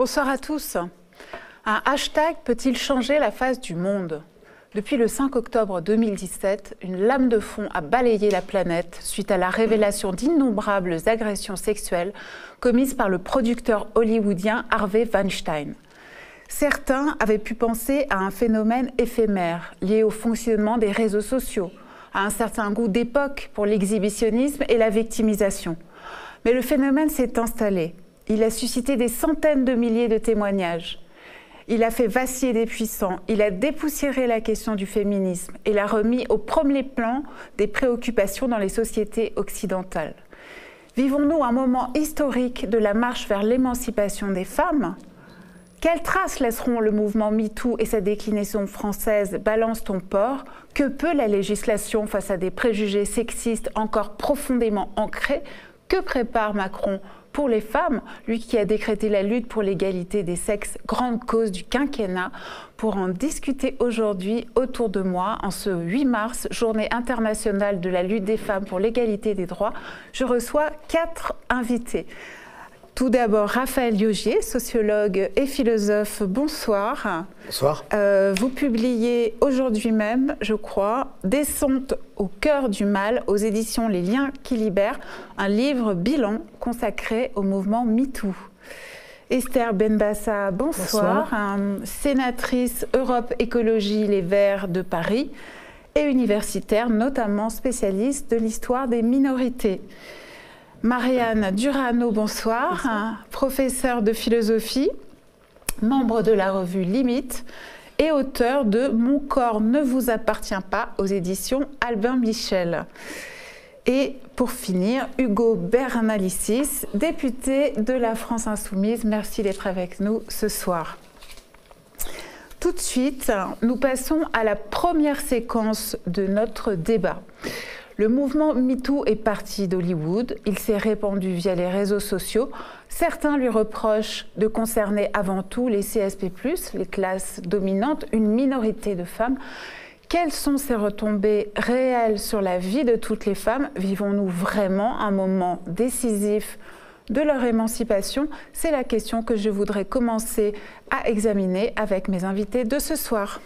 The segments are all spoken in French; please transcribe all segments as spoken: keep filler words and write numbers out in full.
Bonsoir à tous. Un hashtag peut-il changer la face du monde ? Depuis le cinq octobre deux mille dix-sept, une lame de fond a balayé la planète suite à la révélation d'innombrables agressions sexuelles commises par le producteur hollywoodien Harvey Weinstein. Certains avaient pu penser à un phénomène éphémère lié au fonctionnement des réseaux sociaux, à un certain goût d'époque pour l'exhibitionnisme et la victimisation. Mais le phénomène s'est installé. Il a suscité des centaines de milliers de témoignages. Il a fait vaciller des puissants, il a dépoussiéré la question du féminisme et l'a remis au premier plan des préoccupations dans les sociétés occidentales. Vivons-nous un moment historique de la marche vers l'émancipation des femmes ? Quelles traces laisseront le mouvement MeToo et sa déclinaison française Balance ton porc ? Que peut la législation face à des préjugés sexistes encore profondément ancrés ? Que prépare Macron pour les femmes, lui qui a décrété la lutte pour l'égalité des sexes, grande cause du quinquennat? Pour en discuter aujourd'hui autour de moi, en ce huit mars, journée internationale de la lutte des femmes pour l'égalité des droits, je reçois quatre invités. Tout d'abord, Raphaël Liogier, sociologue et philosophe, bonsoir. Bonsoir. Euh, vous publiez aujourd'hui même, je crois, « Descente au cœur du mal » aux éditions Les liens qui libèrent, un livre bilan consacré au mouvement MeToo. Esther Benbassa, bonsoir, bonsoir. Sénatrice Europe Écologie Les Verts de Paris et universitaire, notamment spécialiste de l'histoire des minorités. Marianne Durano, bonsoir, bonsoir. Professeure de philosophie, membre de la revue Limite et auteur de « Mon corps ne vous appartient pas » aux éditions Albin Michel. Et pour finir, Ugo Bernalicis, député de la France insoumise. Merci d'être avec nous ce soir. Tout de suite, nous passons à la première séquence de notre débat. Le mouvement MeToo est parti d'Hollywood, il s'est répandu via les réseaux sociaux. Certains lui reprochent de concerner avant tout les C S P plus, les classes dominantes, une minorité de femmes. Quelles sont ces retombées réelles sur la vie de toutes les femmes? Vivons-nous vraiment un moment décisif de leur émancipation? C'est la question que je voudrais commencer à examiner avec mes invités de ce soir.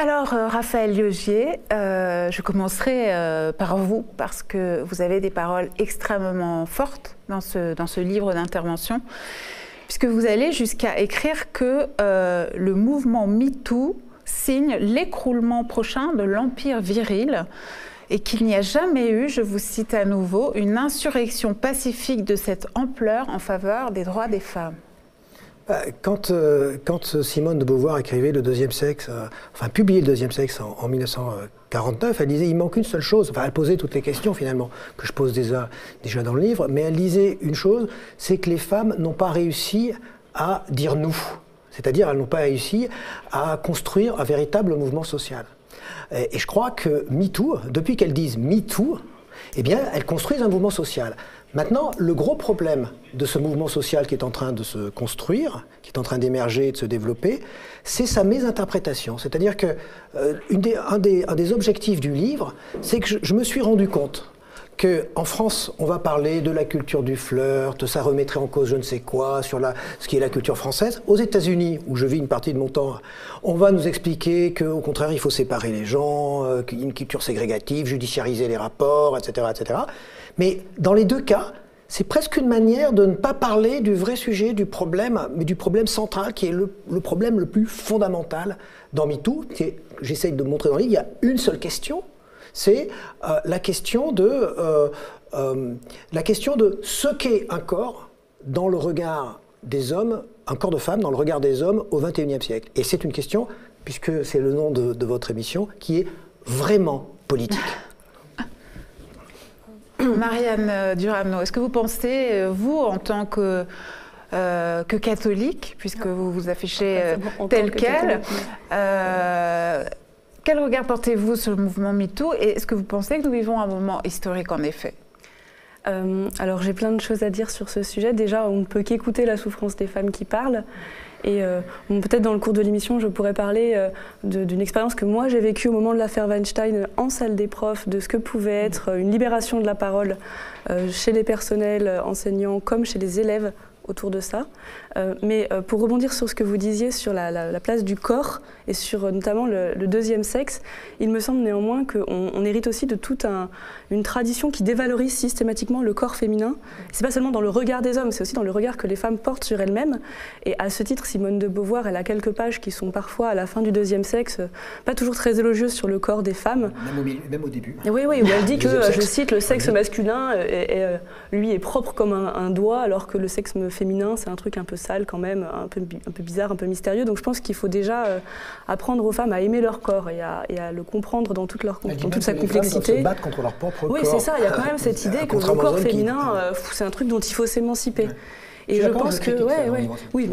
Alors, Raphaël Liogier, euh, je commencerai euh, par vous, parce que vous avez des paroles extrêmement fortes dans ce, dans ce livre d'intervention, puisque vous allez jusqu'à écrire que euh, le mouvement MeToo signe l'écroulement prochain de l'empire viril et qu'il n'y a jamais eu, je vous cite à nouveau, une insurrection pacifique de cette ampleur en faveur des droits des femmes. Quand, euh, quand Simone de Beauvoir écrivait Le Deuxième Sexe, euh, enfin publiait Le Deuxième Sexe en, en mille neuf cent quarante-neuf, elle disait il manque une seule chose, enfin elle posait toutes les questions finalement que je pose déjà, déjà dans le livre, mais elle disait une chose, c'est que les femmes n'ont pas réussi à dire nous, c'est-à-dire elles n'ont pas réussi à construire un véritable mouvement social. Et, et je crois que MeToo, depuis qu'elles disent MeToo, eh bien elles construisent un mouvement social. Maintenant, le gros problème de ce mouvement social qui est en train de se construire, qui est en train d'émerger et de se développer, c'est sa mésinterprétation. C'est-à-dire que euh, une des, un, des, un des objectifs du livre, c'est que je, je me suis rendu compte qu'en France, on va parler de la culture du flirt, ça remettrait en cause je ne sais quoi, sur la, ce qui est la culture française. Aux États-Unis, où je vis une partie de mon temps, on va nous expliquer qu'au contraire, il faut séparer les gens, euh, qu'il y a une culture ségrégative, judiciariser les rapports, et cetera, et cetera. Mais dans les deux cas, c'est presque une manière de ne pas parler du vrai sujet, du problème, mais du problème central, qui est le, le problème le plus fondamental dans MeToo. J'essaye de montrer dans le livre, il y a une seule question, c'est euh, la question de, euh, euh, la question de ce qu'est un corps dans le regard des hommes, un corps de femme dans le regard des hommes au vingt et unième siècle. Et c'est une question, puisque c'est le nom de, de votre émission, qui est vraiment politique. Marianne Durano, est-ce que vous pensez, vous, en tant que, euh, que catholique, puisque vous vous affichez euh, tel quel, que euh, quel regard portez-vous sur le mouvement MeToo et est-ce que vous pensez que nous vivons un moment historique en effet ? Euh, alors j'ai plein de choses à dire sur ce sujet. Déjà, on ne peut qu'écouter la souffrance des femmes qui parlent. Et euh, bon, peut-être dans le cours de l'émission, je pourrais parler euh, d'une expérience que moi j'ai vécue au moment de l'affaire Weinstein en salle des profs, de ce que pouvait être une libération de la parole euh, chez les personnels enseignants comme chez les élèves autour de ça. Euh, mais euh, pour rebondir sur ce que vous disiez sur la, la, la place du corps et sur euh, notamment le, le deuxième sexe, il me semble néanmoins qu'on on hérite aussi de toute un, une tradition qui dévalorise systématiquement le corps féminin. C'est pas seulement dans le regard des hommes, c'est aussi dans le regard que les femmes portent sur elles-mêmes. Et à ce titre, Simone de Beauvoir, elle a quelques pages qui sont parfois à la fin du deuxième sexe, pas toujours très élogieuses sur le corps des femmes. Même au, même au début. Oui, oui, où elle dit que, je cite, le sexe masculin, et, et, lui, est propre comme un, un doigt, alors que le sexe féminin féminin, c'est un truc un peu sale quand même, un peu, un peu bizarre, un peu mystérieux. Donc je pense qu'il faut déjà euh, apprendre aux femmes à aimer leur corps et à, et à le comprendre dans toute, leur, dans toute sa complexité. Les se battre contre leur propre oui, corps. Oui, c'est ça. Il y a quand même cette idée que le corps féminin, qui... euh, c'est un truc dont il faut s'émanciper. Ouais. Et je pense que, ouais, ouais, oui.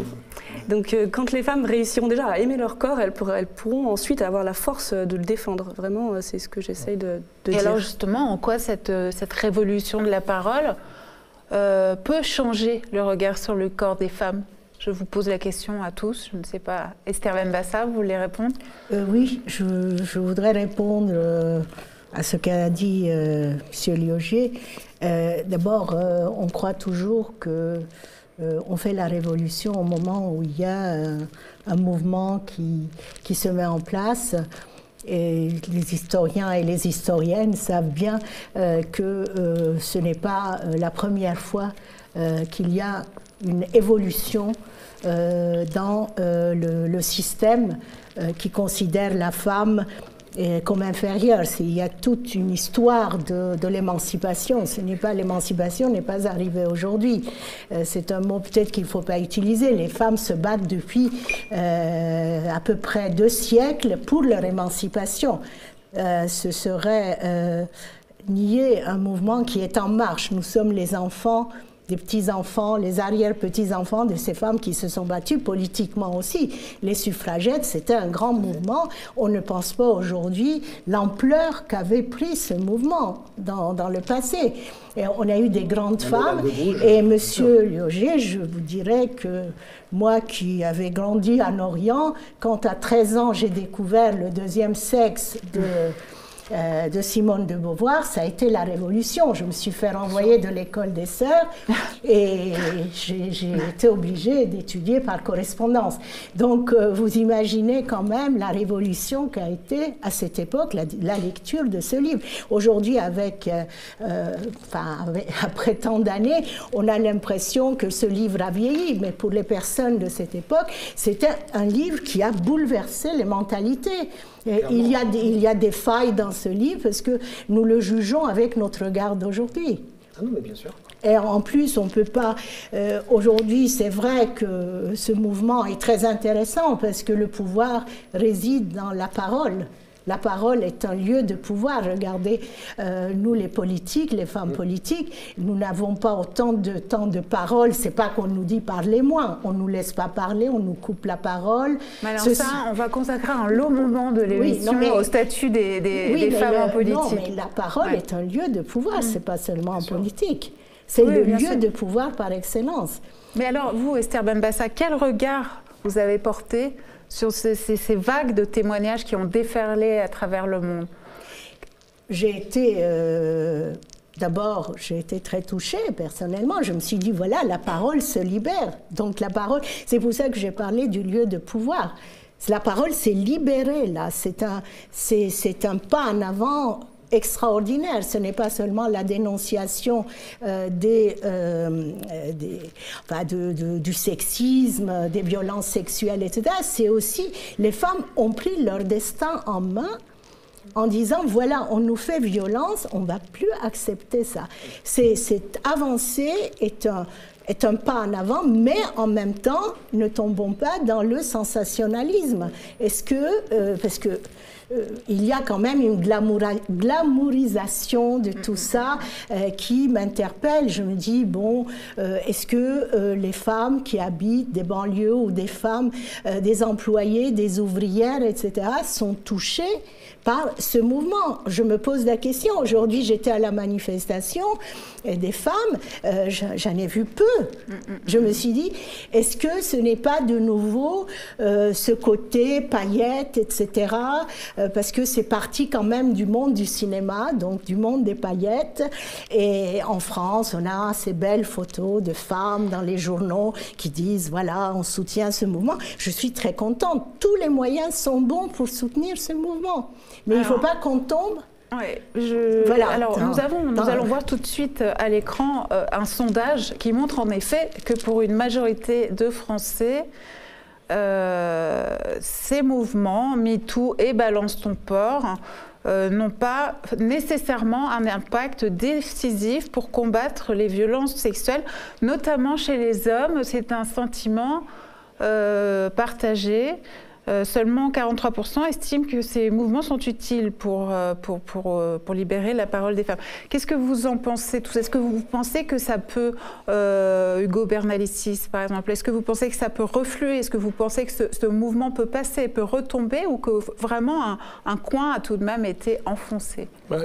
Donc, euh, quand les femmes réussiront déjà à aimer leur corps, elles, pour, elles pourront ensuite avoir la force de le défendre. Vraiment, c'est ce que j'essaye de, de et dire. Et alors, justement, en quoi cette, cette révolution de la parole Euh, peut changer le regard sur le corps des femmes? Je vous pose la question à tous, je ne sais pas. Esther Benbassa, vous voulez répondre? euh, Oui, je, je voudrais répondre euh, à ce qu'a dit euh, M. Liogier. Euh, D'abord, euh, on croit toujours qu'on euh, fait la révolution au moment où il y a euh, un mouvement qui, qui se met en place. Et les historiens et les historiennes savent bien euh, que euh, ce n'est pas euh, la première fois euh, qu'il y a une évolution euh, dans euh, le, le système euh, qui considère la femme euh, comme inférieure. Il y a toute une histoire de, de l'émancipation. Ce n'est pas l'émancipation, n'est pas arrivée aujourd'hui. Euh, c'est un mot peut-être qu'il ne faut pas utiliser. Les femmes se battent depuis euh, à peu près deux siècles pour leur émancipation. Euh, ce serait euh, nier un mouvement qui est en marche. Nous sommes les enfants, des petits-enfants, les arrière-petits-enfants de ces femmes qui se sont battues politiquement aussi. Les suffragettes, c'était un grand mouvement. On ne pense pas aujourd'hui l'ampleur qu'avait pris ce mouvement dans, dans le passé. Et on a eu des grandes femmes. Et M. Liogier, je vous dirais que moi qui avais grandi en Orient, quand à treize ans j'ai découvert le deuxième sexe de... Euh, de Simone de Beauvoir, ça a été la révolution. Je me suis fait renvoyer de l'école des sœurs et j'ai été obligée d'étudier par correspondance. Donc euh, vous imaginez quand même la révolution qu'a été à cette époque la, la lecture de ce livre. Aujourd'hui, avec, euh, euh, enfin, avec, après tant d'années, on a l'impression que ce livre a vieilli, mais pour les personnes de cette époque, c'était un livre qui a bouleversé les mentalités. Il y, a des, il y a des failles dans ce livre parce que nous le jugeons avec notre regard d'aujourd'hui. Ah non, mais bien sûr. Et en plus, on ne peut pas... Euh, aujourd'hui, c'est vrai que ce mouvement est très intéressant parce que le pouvoir réside dans la parole. La parole est un lieu de pouvoir. Regardez, euh, nous les politiques, les femmes politiques, nous n'avons pas autant de temps de parole. C'est pas qu'on nous dit parlez moins, on nous laisse pas parler, on nous coupe la parole. Mais alors Ceci... ça, on va consacrer un long moment de l'émission oui, mais... au statut des, des, oui, des femmes le... en politique. Non, mais la parole ouais. est un lieu de pouvoir, mmh. c'est pas seulement en politique. C'est oui, le lieu sûr. de pouvoir par excellence. Mais alors vous, Esther Benbassa, quel regard vous avez porté sur ces, ces, ces vagues de témoignages qui ont déferlé à travers le monde? J'ai été... Euh, D'abord, j'ai été très touchée, personnellement. Je me suis dit, voilà, la parole se libère. Donc la parole... C'est pour ça que j'ai parlé du lieu de pouvoir. La parole s'est libérée, là. C'est un, c'est un pas en avant extraordinaire. Ce n'est pas seulement la dénonciation euh, des, euh, des, enfin, de, de, du sexisme, des violences sexuelles, et cetera. C'est aussi les femmes ont pris leur destin en main en disant voilà, on nous fait violence, on ne va plus accepter ça. Cette avancée est un, est un pas en avant, mais en même temps, ne tombons pas dans le sensationnalisme. Est-ce que... Euh, parce que euh, il y a quand même une glamourisation de tout ça euh, qui m'interpelle. Je me dis, bon, euh, est-ce que euh, les femmes qui habitent des banlieues ou des femmes, euh, des employées, des ouvrières, et cetera, sont touchées par ce mouvement? Je me pose la question. Aujourd'hui, j'étais à la manifestation des femmes, euh, j'en ai vu peu. Je me suis dit, est-ce que ce n'est pas de nouveau euh, ce côté paillettes, et cetera, euh, parce que c'est parti quand même du monde du cinéma, donc du monde des paillettes. Et en France, on a ces belles photos de femmes dans les journaux qui disent, voilà, on soutient ce mouvement. Je suis très contente. Tous les moyens sont bons pour soutenir ce mouvement. Mais alors, il ne faut pas qu'on tombe. Ouais, je... voilà. Alors, non, nous, avons, nous allons voir tout de suite à l'écran euh, un sondage qui montre en effet que pour une majorité de Français, euh, ces mouvements, MeToo et Balance ton porc, euh, n'ont pas nécessairement un impact décisif pour combattre les violences sexuelles, notamment chez les hommes. C'est un sentiment euh, partagé. Euh, seulement quarante-trois pour cent estiment que ces mouvements sont utiles pour, pour, pour, pour libérer la parole des femmes. Qu'est-ce que vous en pensez tous? Est-ce que vous pensez que ça peut, euh, Ugo Bernalicis par exemple, est-ce que vous pensez que ça peut refluer? Est-ce que vous pensez que ce, ce mouvement peut passer, peut retomber, ou que vraiment un, un coin a tout de même été enfoncé? Bah,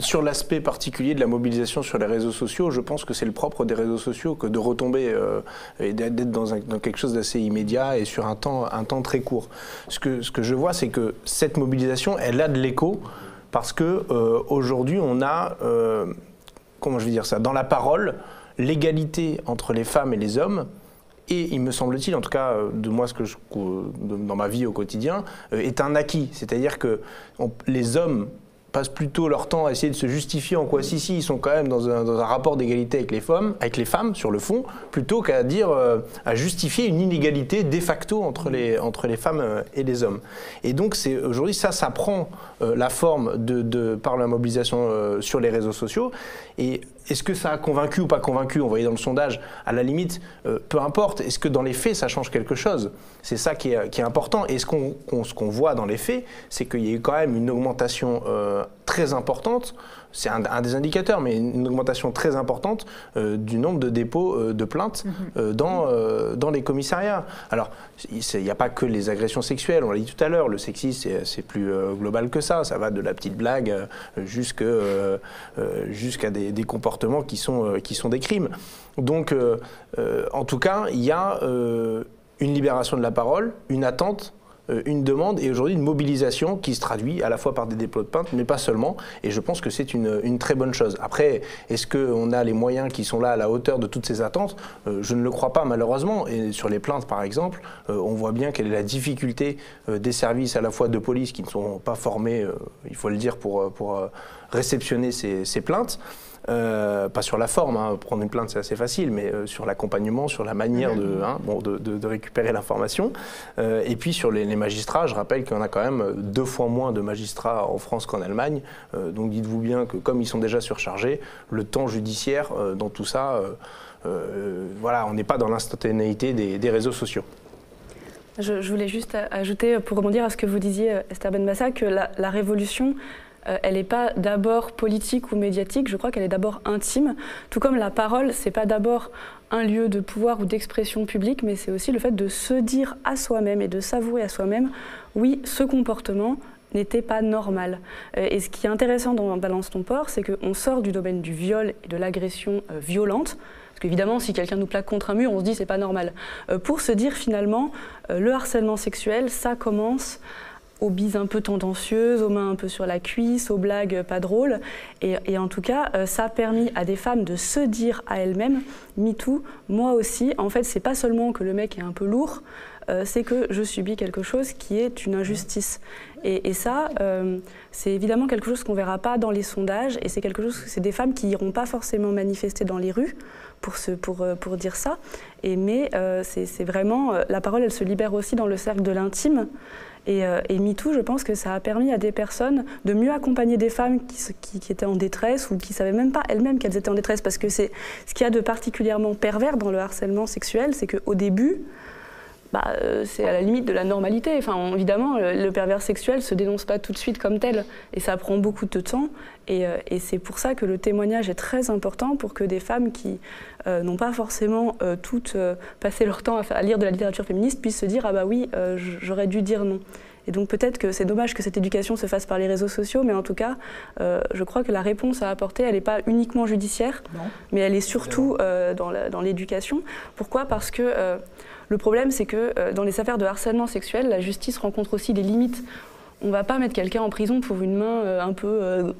sur l'aspect particulier de la mobilisation sur les réseaux sociaux, je pense que c'est le propre des réseaux sociaux que de retomber euh, et d'être dans, dans quelque chose d'assez immédiat et sur un temps, un temps très court. Ce que, ce que je vois, c'est que cette mobilisation, elle a de l'écho parce que euh, aujourd'hui, on a, euh, comment je vais dire ça, dans la parole, l'égalité entre les femmes et les hommes. Et il me semble-t-il, en tout cas de moi, ce que je, dans ma vie au quotidien, est un acquis. C'est-à-dire que on, les hommes passent plutôt leur temps à essayer de se justifier en quoi, si, si, ils sont quand même dans un, dans un rapport d'égalité avec les femmes, avec les femmes, sur le fond, plutôt qu'à dire, euh, à justifier une inégalité de facto entre les, entre les femmes et les hommes. Et donc, aujourd'hui, ça, ça prend euh, la forme de, de, par la mobilisation euh, sur les réseaux sociaux. Et est-ce que ça a convaincu ou pas convaincu? On voyait dans le sondage, à la limite, euh, peu importe. Est-ce que dans les faits, ça change quelque chose? C'est ça qui est, qui est important. Et ce qu'on qu'on, ce qu'on voit dans les faits, c'est qu'il y a eu quand même une augmentation euh, très importante. C'est un, un des indicateurs, mais une augmentation très importante euh, du nombre de dépôts euh, de plaintes euh, dans, euh, dans les commissariats. Alors, il n'y a pas que les agressions sexuelles, on l'a dit tout à l'heure, le sexisme, c'est plus euh, global que ça. Ça va de la petite blague euh, jusqu'à euh, jusqu'à des, des comportements qui sont, euh, qui sont des crimes. Donc, euh, euh, en tout cas, il y a euh, une libération de la parole, une attente, une demande et aujourd'hui une mobilisation qui se traduit à la fois par des dépôts de plainte, mais pas seulement. Et je pense que c'est une, une très bonne chose. Après, est-ce qu'on a les moyens qui sont là à la hauteur de toutes ces attentes? euh, Je ne le crois pas, malheureusement. Et sur les plaintes, par exemple, euh, on voit bien quelle est la difficulté euh, des services à la fois de police qui ne sont pas formés, euh, il faut le dire, pour, pour euh, réceptionner ces, ces plaintes. Euh, pas sur la forme, hein. Prendre une plainte c'est assez facile, mais euh, sur l'accompagnement, sur la manière de, hein, bon, de, de, de récupérer l'information. Euh, et puis sur les, les magistrats, je rappelle qu'on a quand même deux fois moins de magistrats en France qu'en Allemagne. Euh, donc dites-vous bien que comme ils sont déjà surchargés, le temps judiciaire euh, dans tout ça, euh, euh, voilà, on n'est pas dans l'instantanéité des, des réseaux sociaux. Je, je voulais juste ajouter, pour rebondir à ce que vous disiez, Esther Benbassa, que la, la révolution... Euh, elle n'est pas d'abord politique ou médiatique, je crois qu'elle est d'abord intime. Tout comme la parole, ce n'est pas d'abord un lieu de pouvoir ou d'expression publique, mais c'est aussi le fait de se dire à soi-même et de s'avouer à soi-même, oui, ce comportement n'était pas normal. Euh, et ce qui est intéressant dans Balance ton porc, c'est qu'on sort du domaine du viol et de l'agression euh, violente. Évidemment, si quelqu'un nous plaque contre un mur, on se dit c'est pas normal. Euh, pour se dire finalement, euh, le harcèlement sexuel, ça commence... aux bises un peu tendancieuses, aux mains un peu sur la cuisse, aux blagues pas drôles. Et, et en tout cas, euh, ça a permis à des femmes de se dire à elles-mêmes « MeToo, moi aussi ». En fait, c'est pas seulement que le mec est un peu lourd, euh, c'est que je subis quelque chose qui est une injustice. Et, et ça, euh, c'est évidemment quelque chose qu'on verra pas dans les sondages, et c'est quelque chose que c'est des femmes qui iront pas forcément manifester dans les rues pour, ce, pour, pour dire ça. Et, mais euh, c'est vraiment... Euh, la parole, elle se libère aussi dans le cercle de l'intime. Et, euh, et MeToo, je pense que ça a permis à des personnes de mieux accompagner des femmes qui, qui, qui étaient en détresse ou qui ne savaient même pas elles-mêmes qu'elles étaient en détresse. Parce que c'est ce qu'il y a de particulièrement pervers dans le harcèlement sexuel, c'est qu'au début, bah, euh, c'est à la limite de la normalité. Enfin, on, évidemment, le, le pervers sexuel ne se dénonce pas tout de suite comme tel, et ça prend beaucoup de temps. Et, euh, et c'est pour ça que le témoignage est très important pour que des femmes qui euh, n'ont pas forcément euh, toutes euh, passé leur temps à, à lire de la littérature féministe puissent se dire « ah bah oui, euh, j'aurais dû dire non ». Et donc peut-être que c'est dommage que cette éducation se fasse par les réseaux sociaux, mais en tout cas, euh, je crois que la réponse à apporter, elle n'est pas uniquement judiciaire, non. mais elle est surtout euh, dans l'éducation. Pourquoi ? Parce que euh, le problème, c'est que euh, dans les affaires de harcèlement sexuel, la justice rencontre aussi des limites. On ne va pas mettre quelqu'un en prison pour une main euh, un peu euh,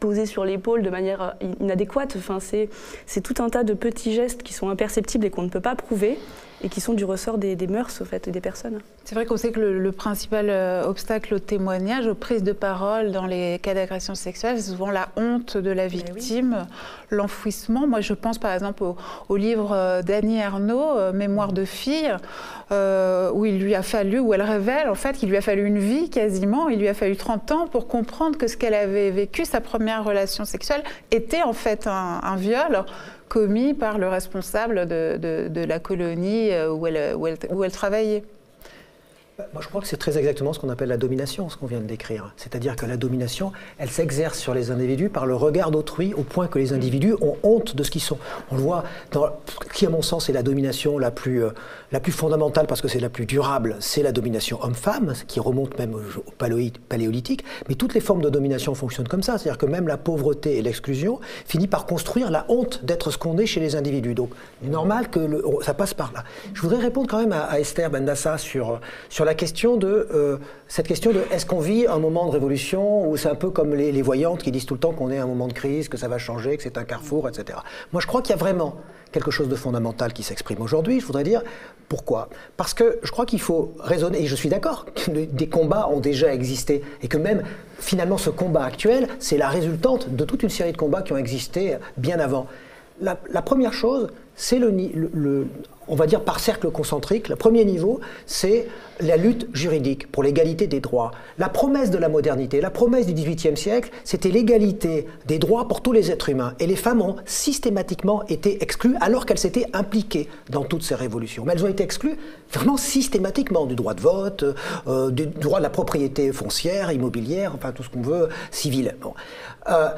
posée sur l'épaule de manière inadéquate. Enfin, c'est tout un tas de petits gestes qui sont imperceptibles et qu'on ne peut pas prouver, et qui sont du ressort des, des mœurs, au fait, des personnes. C'est vrai qu'on sait que le, le principal obstacle au témoignage, aux prises de parole dans les cas d'agression sexuelle, c'est souvent la honte de la victime, oui. l'enfouissement. Moi, je pense par exemple au, au livre d'Annie Ernaux, « Mémoire de fille euh, », où il lui a fallu, où elle révèle en fait qu'il lui a fallu une vie quasiment, il lui a fallu trente ans pour comprendre que ce qu'elle avait vécu, sa première relation sexuelle, était en fait un, un viol, commis par le responsable de, de, de la colonie où elle, où elle, où elle travaillait. Moi, je crois que c'est très exactement ce qu'on appelle la domination, ce qu'on vient de décrire. C'est-à-dire que la domination, elle s'exerce sur les individus par le regard d'autrui, au point que les individus ont honte de ce qu'ils sont. On le voit, dans, qui à mon sens est la domination la plus, euh, la plus fondamentale, parce que c'est la plus durable, c'est la domination homme-femme, qui remonte même au paléolithique. Mais toutes les formes de domination fonctionnent comme ça. C'est-à-dire que même la pauvreté et l'exclusion finit par construire la honte d'être ce qu'on est chez les individus. Donc, il est normal que le, ça passe par là. Je voudrais répondre quand même à, à Esther Benbassa sur, sur la question de euh, cette question de est-ce qu'on vit un moment de révolution, ou c'est un peu comme les, les voyantes qui disent tout le temps qu'on est à un moment de crise, que ça va changer, que c'est un carrefour, et cetera. Moi, je crois qu'il y a vraiment quelque chose de fondamental qui s'exprime aujourd'hui. Je voudrais dire pourquoi. Parce que je crois qu'il faut raisonner, et je suis d'accord, que des combats ont déjà existé, et que même finalement ce combat actuel, c'est la résultante de toute une série de combats qui ont existé bien avant. La, la première chose, c'est le, le, le on va dire par cercle concentrique, le premier niveau, c'est la lutte juridique pour l'égalité des droits. La promesse de la modernité, la promesse du dix-huitième siècle, c'était l'égalité des droits pour tous les êtres humains. Et les femmes ont systématiquement été exclues, alors qu'elles s'étaient impliquées dans toutes ces révolutions. Mais elles ont été exclues vraiment systématiquement du droit de vote, euh, du droit de la propriété foncière, immobilière, enfin tout ce qu'on veut, civile. Bon. Euh,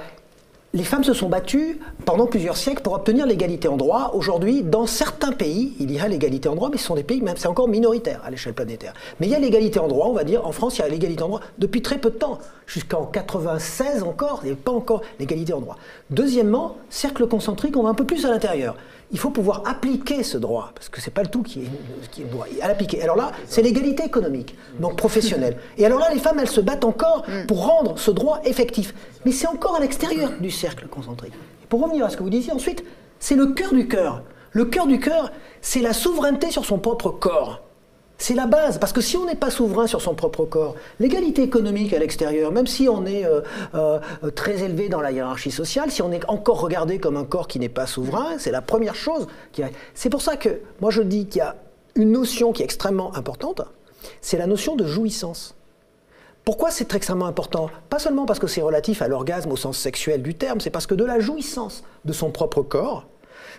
Les femmes se sont battues pendant plusieurs siècles pour obtenir l'égalité en droit. Aujourd'hui, dans certains pays, il y a l'égalité en droit, mais ce sont des pays, même c'est encore minoritaire à l'échelle planétaire. Mais il y a l'égalité en droit, on va dire, en France, il y a l'égalité en droit depuis très peu de temps. Jusqu'en quatre-vingt-seize encore, il n'y a pas encore l'égalité en droit. Deuxièmement, cercle concentrique, on va un peu plus à l'intérieur. Il faut pouvoir appliquer ce droit, parce que ce n'est pas le tout qui est, qui est droit, à l'appliquer. Alors là, c'est l'égalité économique, donc professionnelle. Et alors là, les femmes, elles se battent encore pour rendre ce droit effectif. Mais c'est encore à l'extérieur du cercle concentrique. Et pour revenir à ce que vous disiez ensuite, c'est le cœur du cœur. Le cœur du cœur, c'est la souveraineté sur son propre corps. C'est la base, parce que si on n'est pas souverain sur son propre corps, l'égalité économique à l'extérieur, même si on est euh, euh, très élevé dans la hiérarchie sociale, si on est encore regardé comme un corps qui n'est pas souverain, c'est la première chose. Qui a... C'est pour ça que moi je dis qu'il y a une notion qui est extrêmement importante, c'est la notion de jouissance. Pourquoi c'est extrêmement important? Pas seulement parce que c'est relatif à l'orgasme au sens sexuel du terme, c'est parce que de la jouissance de son propre corps,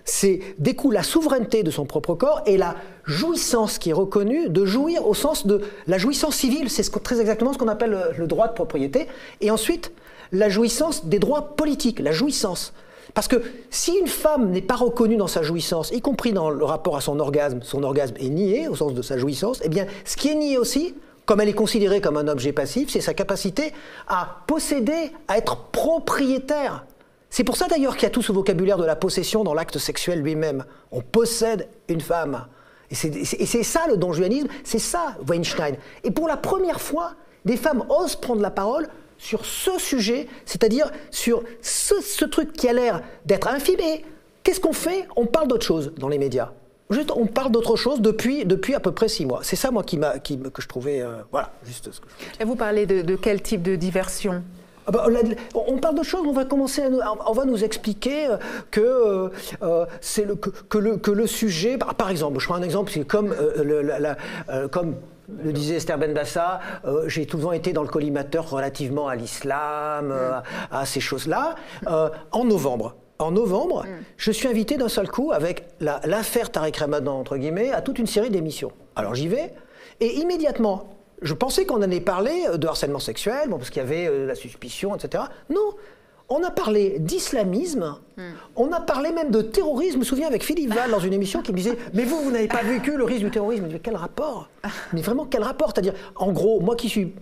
c'est découle la souveraineté de son propre corps et la jouissance qui est reconnue de jouir au sens de la jouissance civile, c'est ce très exactement ce qu'on appelle le, le droit de propriété, et ensuite la jouissance des droits politiques, la jouissance. Parce que si une femme n'est pas reconnue dans sa jouissance, y compris dans le rapport à son orgasme, son orgasme est nié au sens de sa jouissance, eh bien ce qui est nié aussi, comme elle est considérée comme un objet passif, c'est sa capacité à posséder, à être propriétaire. C'est pour ça d'ailleurs qu'il y a tout ce vocabulaire de la possession dans l'acte sexuel lui-même. On possède une femme. Et c'est ça le donjuanisme, c'est ça Weinstein. Et pour la première fois, des femmes osent prendre la parole sur ce sujet, c'est-à-dire sur ce, ce truc qui a l'air d'être infime. Et qu'est-ce qu'on fait? On parle d'autre chose dans les médias. Juste, on parle d'autre chose depuis, depuis à peu près six mois. C'est ça, moi, qui m'a, qui, que je trouvais... Euh, voilà, juste ce que je voulais. Et vous parlez de, de quel type de diversion ? Ah bah, on parle de choses, on va commencer à nous, on va nous expliquer que, euh, c'est le, que, que, le, que le sujet... Par exemple, je prends un exemple, c'est comme... Euh, le, la, la, euh, comme le disait Esther Benbassa, euh, j'ai tout le temps été dans le collimateur relativement à l'islam, euh, à, à ces choses-là, euh, en novembre. en novembre, mmh. je suis invité d'un seul coup, avec l'affaire Tariq Ramadan, entre guillemets, à toute une série d'émissions. Alors j'y vais, et immédiatement, je pensais qu'on allait parler de harcèlement sexuel, bon, parce qu'il y avait euh, la suspicion, et cetera. Non, on a parlé d'islamisme, mm. on a parlé même de terrorisme. Je me souviens avec Philippe Val dans une émission qui me disait « Mais vous, vous n'avez pas vécu le risque du terrorisme ?» Mais quel rapport? Mais vraiment, quel rapport? C'est-à-dire, en gros, moi qui suis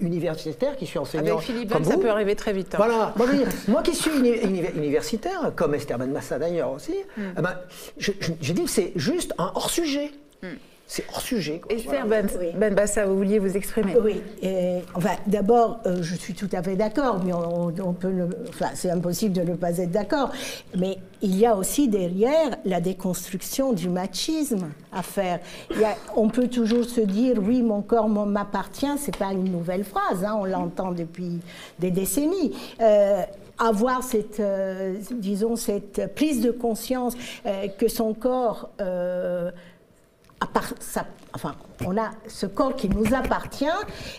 universitaire, qui suis enseignant avec Philippe Val, ça peut arriver très vite. Hein. Voilà. Moi, je veux dire, moi qui suis uni uni universitaire, comme Esther Benbassa d'ailleurs aussi, mm. eh ben, je, je, je dis que c'est juste un hors-sujet. Mm. C'est hors sujet. Esther voilà. Benbassa, vous vouliez vous exprimer. Oui. Et, enfin, d'abord, euh, je suis tout à fait d'accord, mais on, on peut le, enfin, c'est impossible de ne pas être d'accord. Mais il y a aussi derrière la déconstruction du machisme à faire. Il y a, on peut toujours se dire, oui, mon corps m'appartient. C'est pas une nouvelle phrase. Hein, on l'entend depuis des décennies. Euh, avoir cette, euh, disons, cette prise de conscience euh, que son corps euh, à part ça, enfin, on a ce corps qui nous appartient,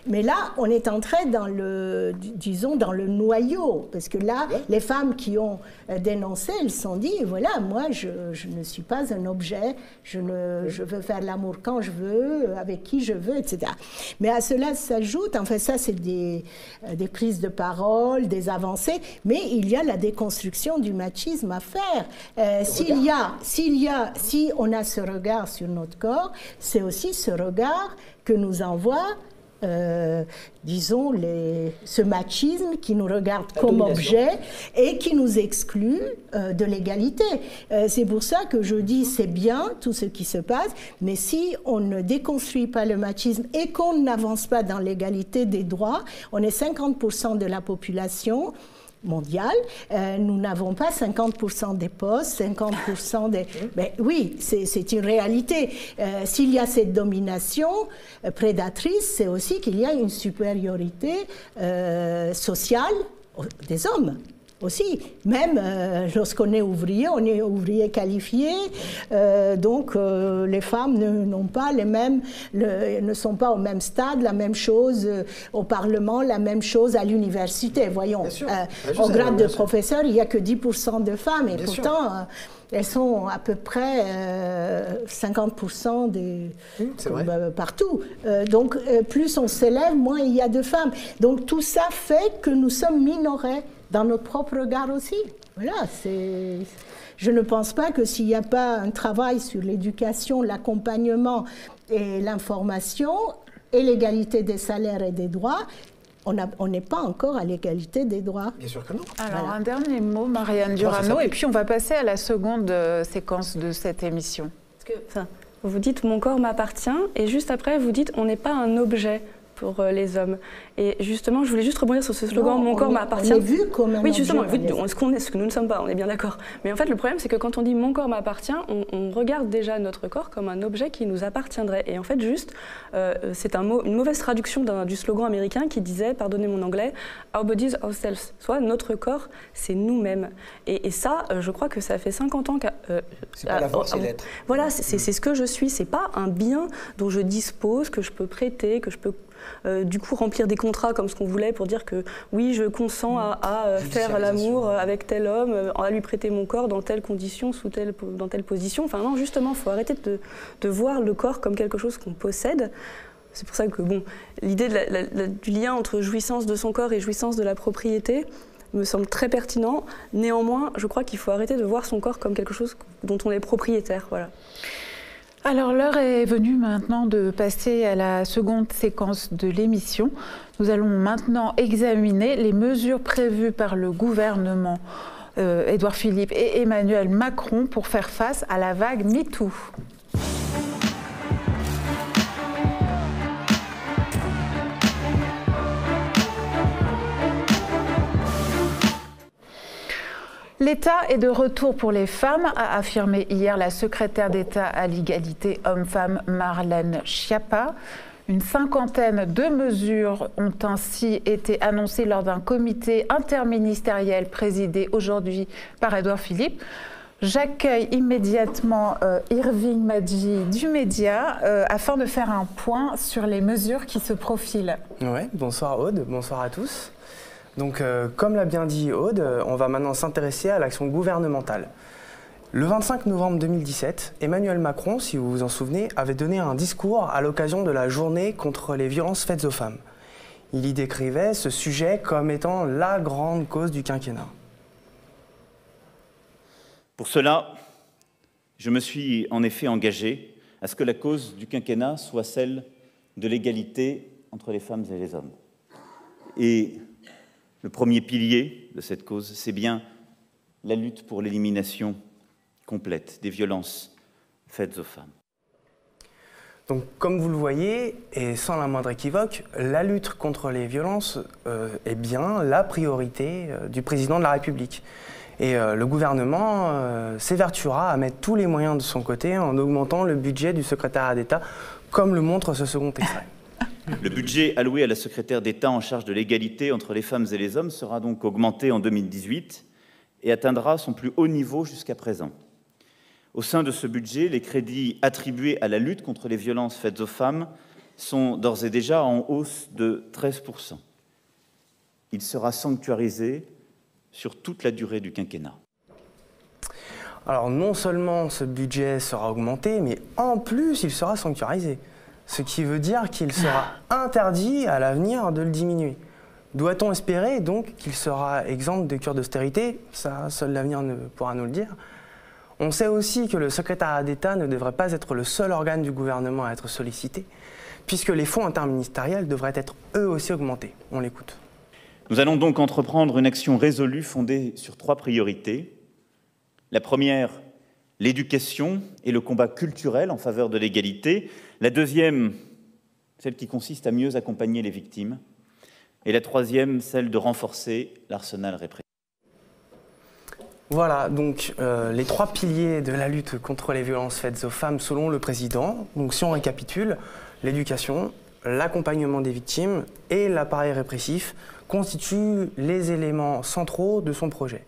mais là, on est entré dans le, disons, dans le noyau, parce que là, oui. les femmes qui ont dénoncé, elles se sont dit, voilà, moi, je, je ne suis pas un objet, je, ne, je veux faire l'amour quand je veux, avec qui je veux, et cetera. Mais à cela s'ajoute, enfin, ça, c'est des, des prises de parole, des avancées, mais il y a la déconstruction du machisme à faire. Euh, s'il y a, s'il y a, si on a ce regard sur notre corps, c'est aussi ce regard que nous envoie, euh, disons, les, ce machisme qui nous regarde la comme domination. Objet et qui nous exclut euh, de l'égalité. Euh, c'est pour ça que je dis c'est bien tout ce qui se passe, mais si on ne déconstruit pas le machisme et qu'on n'avance pas dans l'égalité des droits, on est cinquante pour cent de la population mondiale, euh, nous n'avons pas cinquante pour cent des postes, cinquante pour cent des... Mais oui, c'est une réalité. Euh, S'il y a cette domination euh, prédatrice, c'est aussi qu'il y a une supériorité euh, sociale des hommes. Aussi, même euh, lorsqu'on est ouvrier, on est ouvrier qualifié, euh, donc euh, les femmes n'ont pas les mêmes, le, ne sont pas au même stade, la même chose euh, au Parlement, la même chose à l'université, voyons. Sûr, euh, au grade de professeur, il n'y a que dix pour cent de femmes, et bien pourtant, euh, elles sont à peu près euh, cinquante pour cent des, mmh, comme, euh, partout. Euh, donc, euh, plus on s'élève, moins il y a de femmes. Donc, tout ça fait que nous sommes minorés. Dans notre propre regard aussi. Voilà, c'est... Je ne pense pas que s'il n'y a pas un travail sur l'éducation, l'accompagnement et l'information et l'égalité des salaires et des droits, on n'est pas encore à l'égalité des droits. Bien sûr que non. Alors, voilà. Un dernier mot, Marianne Durano, et puis on va passer à la seconde séquence de cette émission. Parce que, enfin, vous dites « Mon corps m'appartient » et juste après, vous dites « On n'est pas un objet ». Pour les hommes. Et justement, je voulais juste rebondir sur ce slogan non, « Mon corps m'appartient ». On est vu comme un oui, justement, objet, vu, on, ce qu'on est, ce que nous ne sommes pas, on est bien d'accord. Mais en fait, le problème, c'est que quand on dit « Mon corps m'appartient », on regarde déjà notre corps comme un objet qui nous appartiendrait. Et en fait, juste, euh, c'est un mot, une mauvaise traduction d'un, du slogan américain qui disait, pardonnez mon anglais, « Our bodies, ourselves », soit notre corps, c'est nous-mêmes. Et, et ça, je crois que ça fait cinquante ans qu'à... Euh, c'est pas l'avoir, c'est l'être. Voilà, c'est ce que je suis, c'est pas un bien dont je dispose, que je peux prêter, que je peux... Euh, du coup remplir des contrats comme ce qu'on voulait pour dire que oui je consens à, à faire l'amour avec tel homme, à lui prêter mon corps dans telle condition, sous telle, dans telle position. Enfin non, justement, il faut arrêter de, de voir le corps comme quelque chose qu'on possède. C'est pour ça que bon, l'idée du lien entre jouissance de son corps et jouissance de la propriété me semble très pertinent. Néanmoins, je crois qu'il faut arrêter de voir son corps comme quelque chose dont on est propriétaire. Voilà. Alors l'heure est venue maintenant de passer à la seconde séquence de l'émission. Nous allons maintenant examiner les mesures prévues par le gouvernement euh, Edouard Philippe et Emmanuel Macron pour faire face à la vague MeToo. L'État est de retour pour les femmes, a affirmé hier la secrétaire d'État à l'égalité hommes-femmes Marlène Schiappa. Une cinquantaine de mesures ont ainsi été annoncées lors d'un comité interministériel présidé aujourd'hui par Edouard Philippe. J'accueille immédiatement euh, Irving Maddi du Média euh, afin de faire un point sur les mesures qui se profilent. Ouais, bonsoir Aude, bonsoir à tous. Donc, euh, comme l'a bien dit Aude, on va maintenant s'intéresser à l'action gouvernementale. Le vingt-cinq novembre deux mille dix-sept, Emmanuel Macron, si vous vous en souvenez, avait donné un discours à l'occasion de la journée contre les violences faites aux femmes. Il y décrivait ce sujet comme étant la grande cause du quinquennat. Pour cela, je me suis en effet engagé à ce que la cause du quinquennat soit celle de l'égalité entre les femmes et les hommes. Et le premier pilier de cette cause, c'est bien la lutte pour l'élimination complète des violences faites aux femmes. Donc, comme vous le voyez, et sans la moindre équivoque, la lutte contre les violences euh, est bien la priorité euh, du président de la République. Et euh, le gouvernement euh, s'évertuera à mettre tous les moyens de son côté en augmentant le budget du secrétariat d'État, comme le montre ce second extrait. Le budget alloué à la secrétaire d'État en charge de l'égalité entre les femmes et les hommes sera donc augmenté en deux mille dix-huit et atteindra son plus haut niveau jusqu'à présent. Au sein de ce budget, les crédits attribués à la lutte contre les violences faites aux femmes sont d'ores et déjà en hausse de treize pour cent. Il sera sanctuarisé sur toute la durée du quinquennat. Alors non seulement ce budget sera augmenté, mais en plus il sera sanctuarisé. Ce qui veut dire qu'il sera interdit à l'avenir de le diminuer. Doit-on espérer donc qu'il sera exempt de cure d'austérité? Ça, seul l'avenir ne pourra nous le dire. On sait aussi que le secrétariat d'État ne devrait pas être le seul organe du gouvernement à être sollicité, puisque les fonds interministériels devraient être eux aussi augmentés. On l'écoute. Nous allons donc entreprendre une action résolue fondée sur trois priorités. La première, l'éducation et le combat culturel en faveur de l'égalité. La deuxième, celle qui consiste à mieux accompagner les victimes. Et la troisième, celle de renforcer l'arsenal répressif. Voilà, donc euh, les trois piliers de la lutte contre les violences faites aux femmes selon le président. Donc si on récapitule, l'éducation, l'accompagnement des victimes et l'appareil répressif constituent les éléments centraux de son projet.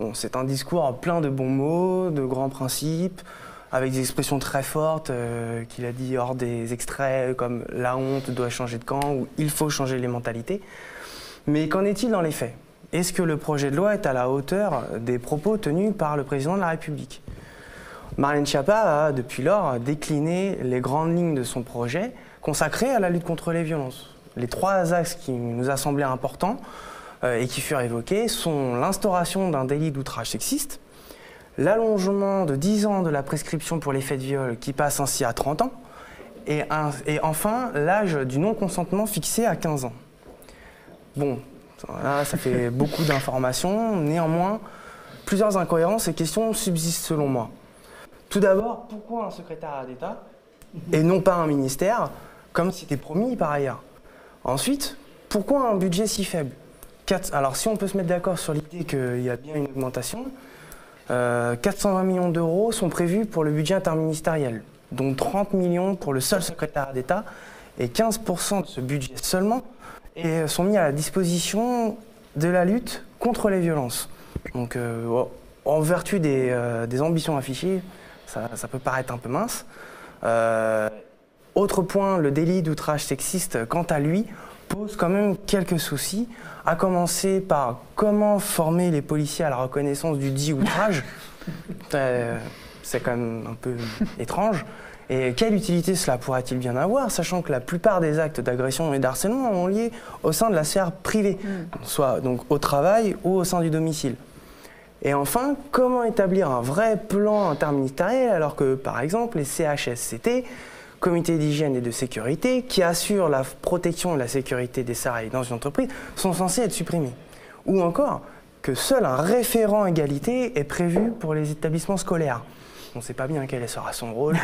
Bon, c'est un discours plein de bons mots, de grands principes, avec des expressions très fortes euh, qu'il a dit hors des extraits comme « la honte doit changer de camp » ou « il faut changer les mentalités ». Mais qu'en est-il dans les faits ? Est-ce que le projet de loi est à la hauteur des propos tenus par le président de la République? Marlène Schiappa a, depuis lors, décliné les grandes lignes de son projet consacré à la lutte contre les violences. Les trois axes qui nous a semblé importants euh, et qui furent évoqués sont l'instauration d'un délit d'outrage sexiste, l'allongement de dix ans de la prescription pour les faits de viol qui passe ainsi à trente ans, et, un, et enfin l'âge du non-consentement fixé à quinze ans. Bon. Là, ça fait beaucoup d'informations. Néanmoins, plusieurs incohérences et questions subsistent selon moi. Tout d'abord, pourquoi un secrétariat d'État et non pas un ministère, comme c'était promis par ailleurs? Ensuite, pourquoi un budget si faible? Alors, si on peut se mettre d'accord sur l'idée qu'il y a bien une augmentation, euh, quatre cent vingt millions d'euros sont prévus pour le budget interministériel, dont trente millions pour le seul secrétariat d'État et quinze pour cent de ce budget seulement et sont mis à la disposition de la lutte contre les violences. Donc, euh, en vertu des, euh, des ambitions affichées, ça, ça peut paraître un peu mince. Euh, autre point, le délit d'outrage sexiste, quant à lui, pose quand même quelques soucis, à commencer par comment former les policiers à la reconnaissance du dit outrage. euh, c'est quand même un peu étrange. Et quelle utilité cela pourrait-il bien avoir, sachant que la plupart des actes d'agression et d'harcèlement ont lieu au sein de la sphère privée, mmh. soit donc au travail ou au sein du domicile. Et enfin, comment établir un vrai plan interministériel alors que, par exemple, les C H S C T, comités d'hygiène et de sécurité, qui assurent la protection et la sécurité des salariés dans une entreprise, sont censés être supprimés? Ou encore, que seul un référent égalité est prévu pour les établissements scolaires. On ne sait pas bien quel sera son rôle.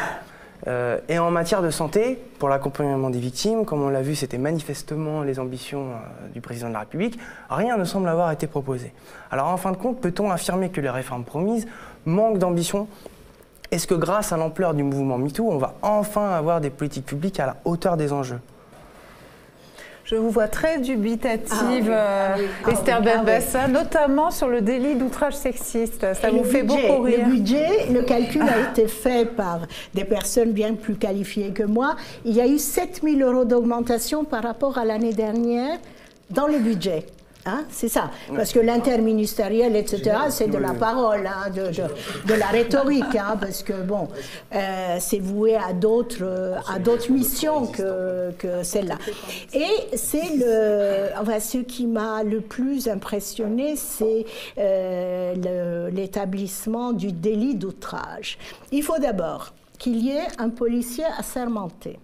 Euh, et en matière de santé, pour l'accompagnement des victimes, comme on l'a vu, c'était manifestement les ambitions euh, du président de la République, rien ne semble avoir été proposé. Alors en fin de compte, peut-on affirmer que les réformes promises manquent d'ambition? Est-ce que grâce à l'ampleur du mouvement MeToo, on va enfin avoir des politiques publiques à la hauteur des enjeux? Je vous vois très dubitative, ah, oui, euh, Esther ah, oui, Benbassa, ah, oui. notamment sur le délit d'outrage sexiste. Ça vous fait budget, beaucoup rire. Le budget, le calcul ah. a été fait par des personnes bien plus qualifiées que moi. Il y a eu sept mille euros d'augmentation par rapport à l'année dernière dans le budget. Hein, c'est ça, parce que l'interministériel, et cetera, c'est de la parole, hein, de, de, de la rhétorique, hein, parce que, bon, euh, c'est voué à d'autres à d'autres missions que, que celle-là. Et c'est le... Enfin, ce qui m'a le plus impressionné, c'est euh, l'établissement du délit d'outrage. Il faut d'abord qu'il y ait un policier assermenté.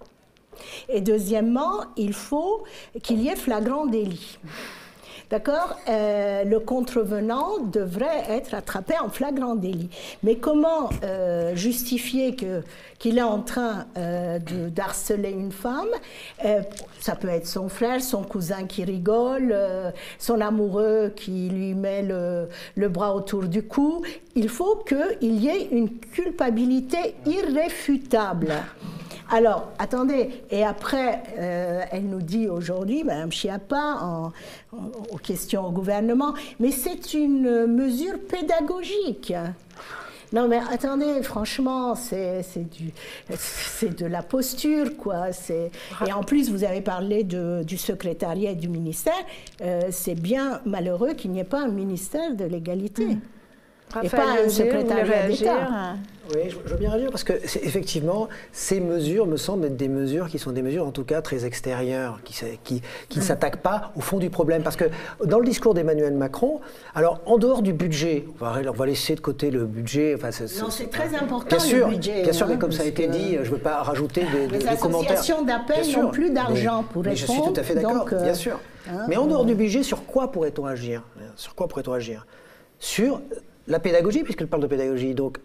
Et deuxièmement, il faut qu'il y ait flagrant délit. D'accord, euh, le contrevenant devrait être attrapé en flagrant délit. Mais comment euh, justifier que, qu'il est en train euh, de, d'harceler une femme? euh, Ça peut être son frère, son cousin qui rigole, euh, son amoureux qui lui met le, le bras autour du cou. Il faut qu'il y ait une culpabilité irréfutable. Alors, attendez, et après, euh, elle nous dit aujourd'hui, Mme Schiappa, en, en, aux questions au gouvernement, mais c'est une mesure pédagogique. Non, mais attendez, franchement, c'est de la posture, quoi. Et en plus, vous avez parlé de, du secrétariat et du ministère. Euh, c'est bien malheureux qu'il n'y ait pas un ministère de l'égalité. Mmh. Et pas un secrétariat d'État. Oui, je, je veux bien réagir parce que effectivement, ces mesures me semblent être des mesures qui sont des mesures en tout cas très extérieures, qui, qui, qui ne s'attaquent pas au fond du problème. Parce que dans le discours d'Emmanuel Macron, alors en dehors du budget, on va, on va laisser de côté le budget. Enfin, non, c'est très important. Bien sûr, le budget, bien sûr, mais comme ça a été dit, je ne veux pas rajouter des, des, des commentaires. Les associations d'appel n'ont plus d'argent pour répondre. Mais je suis tout à fait d'accord, euh, bien sûr. Hein, mais en dehors euh, du budget, sur quoi pourrait-on agir? Sur quoi pourrait-on agir? Sur la pédagogie, puisqu'elle parle de pédagogie, donc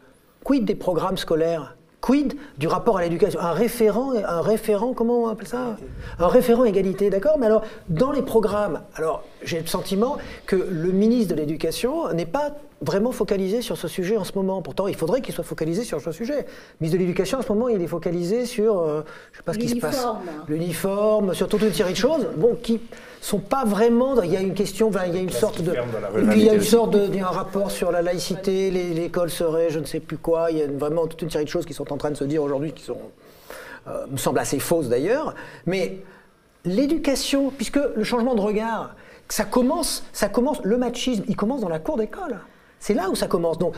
quid des programmes scolaires? Quid du rapport à l'éducation? Un référent, un référent, comment on appelle ça? Un référent égalité, d'accord? Mais alors, dans les programmes, alors j'ai le sentiment que le ministre de l'Éducation n'est pas vraiment focalisé sur ce sujet en ce moment. Pourtant, il faudrait qu'il soit focalisé sur ce sujet. Le ministre de l'Éducation, en ce moment, il est focalisé sur, euh, je ne sais pas ce qui se passe, l'uniforme, sur toute une série de choses, bon, qui sont pas vraiment... Il y a une question, ben, il y a une sorte de... Il y a une sorte de, un rapport sur la laïcité, l'école serait, je ne sais plus quoi, il y a vraiment toute une série de choses qui sont en train de se dire aujourd'hui, qui sont, euh, me semblent assez fausses d'ailleurs, mais l'éducation, puisque le changement de regard, ça commence, ça commence, le machisme, il commence dans la cour d'école. C'est là où ça commence. Donc,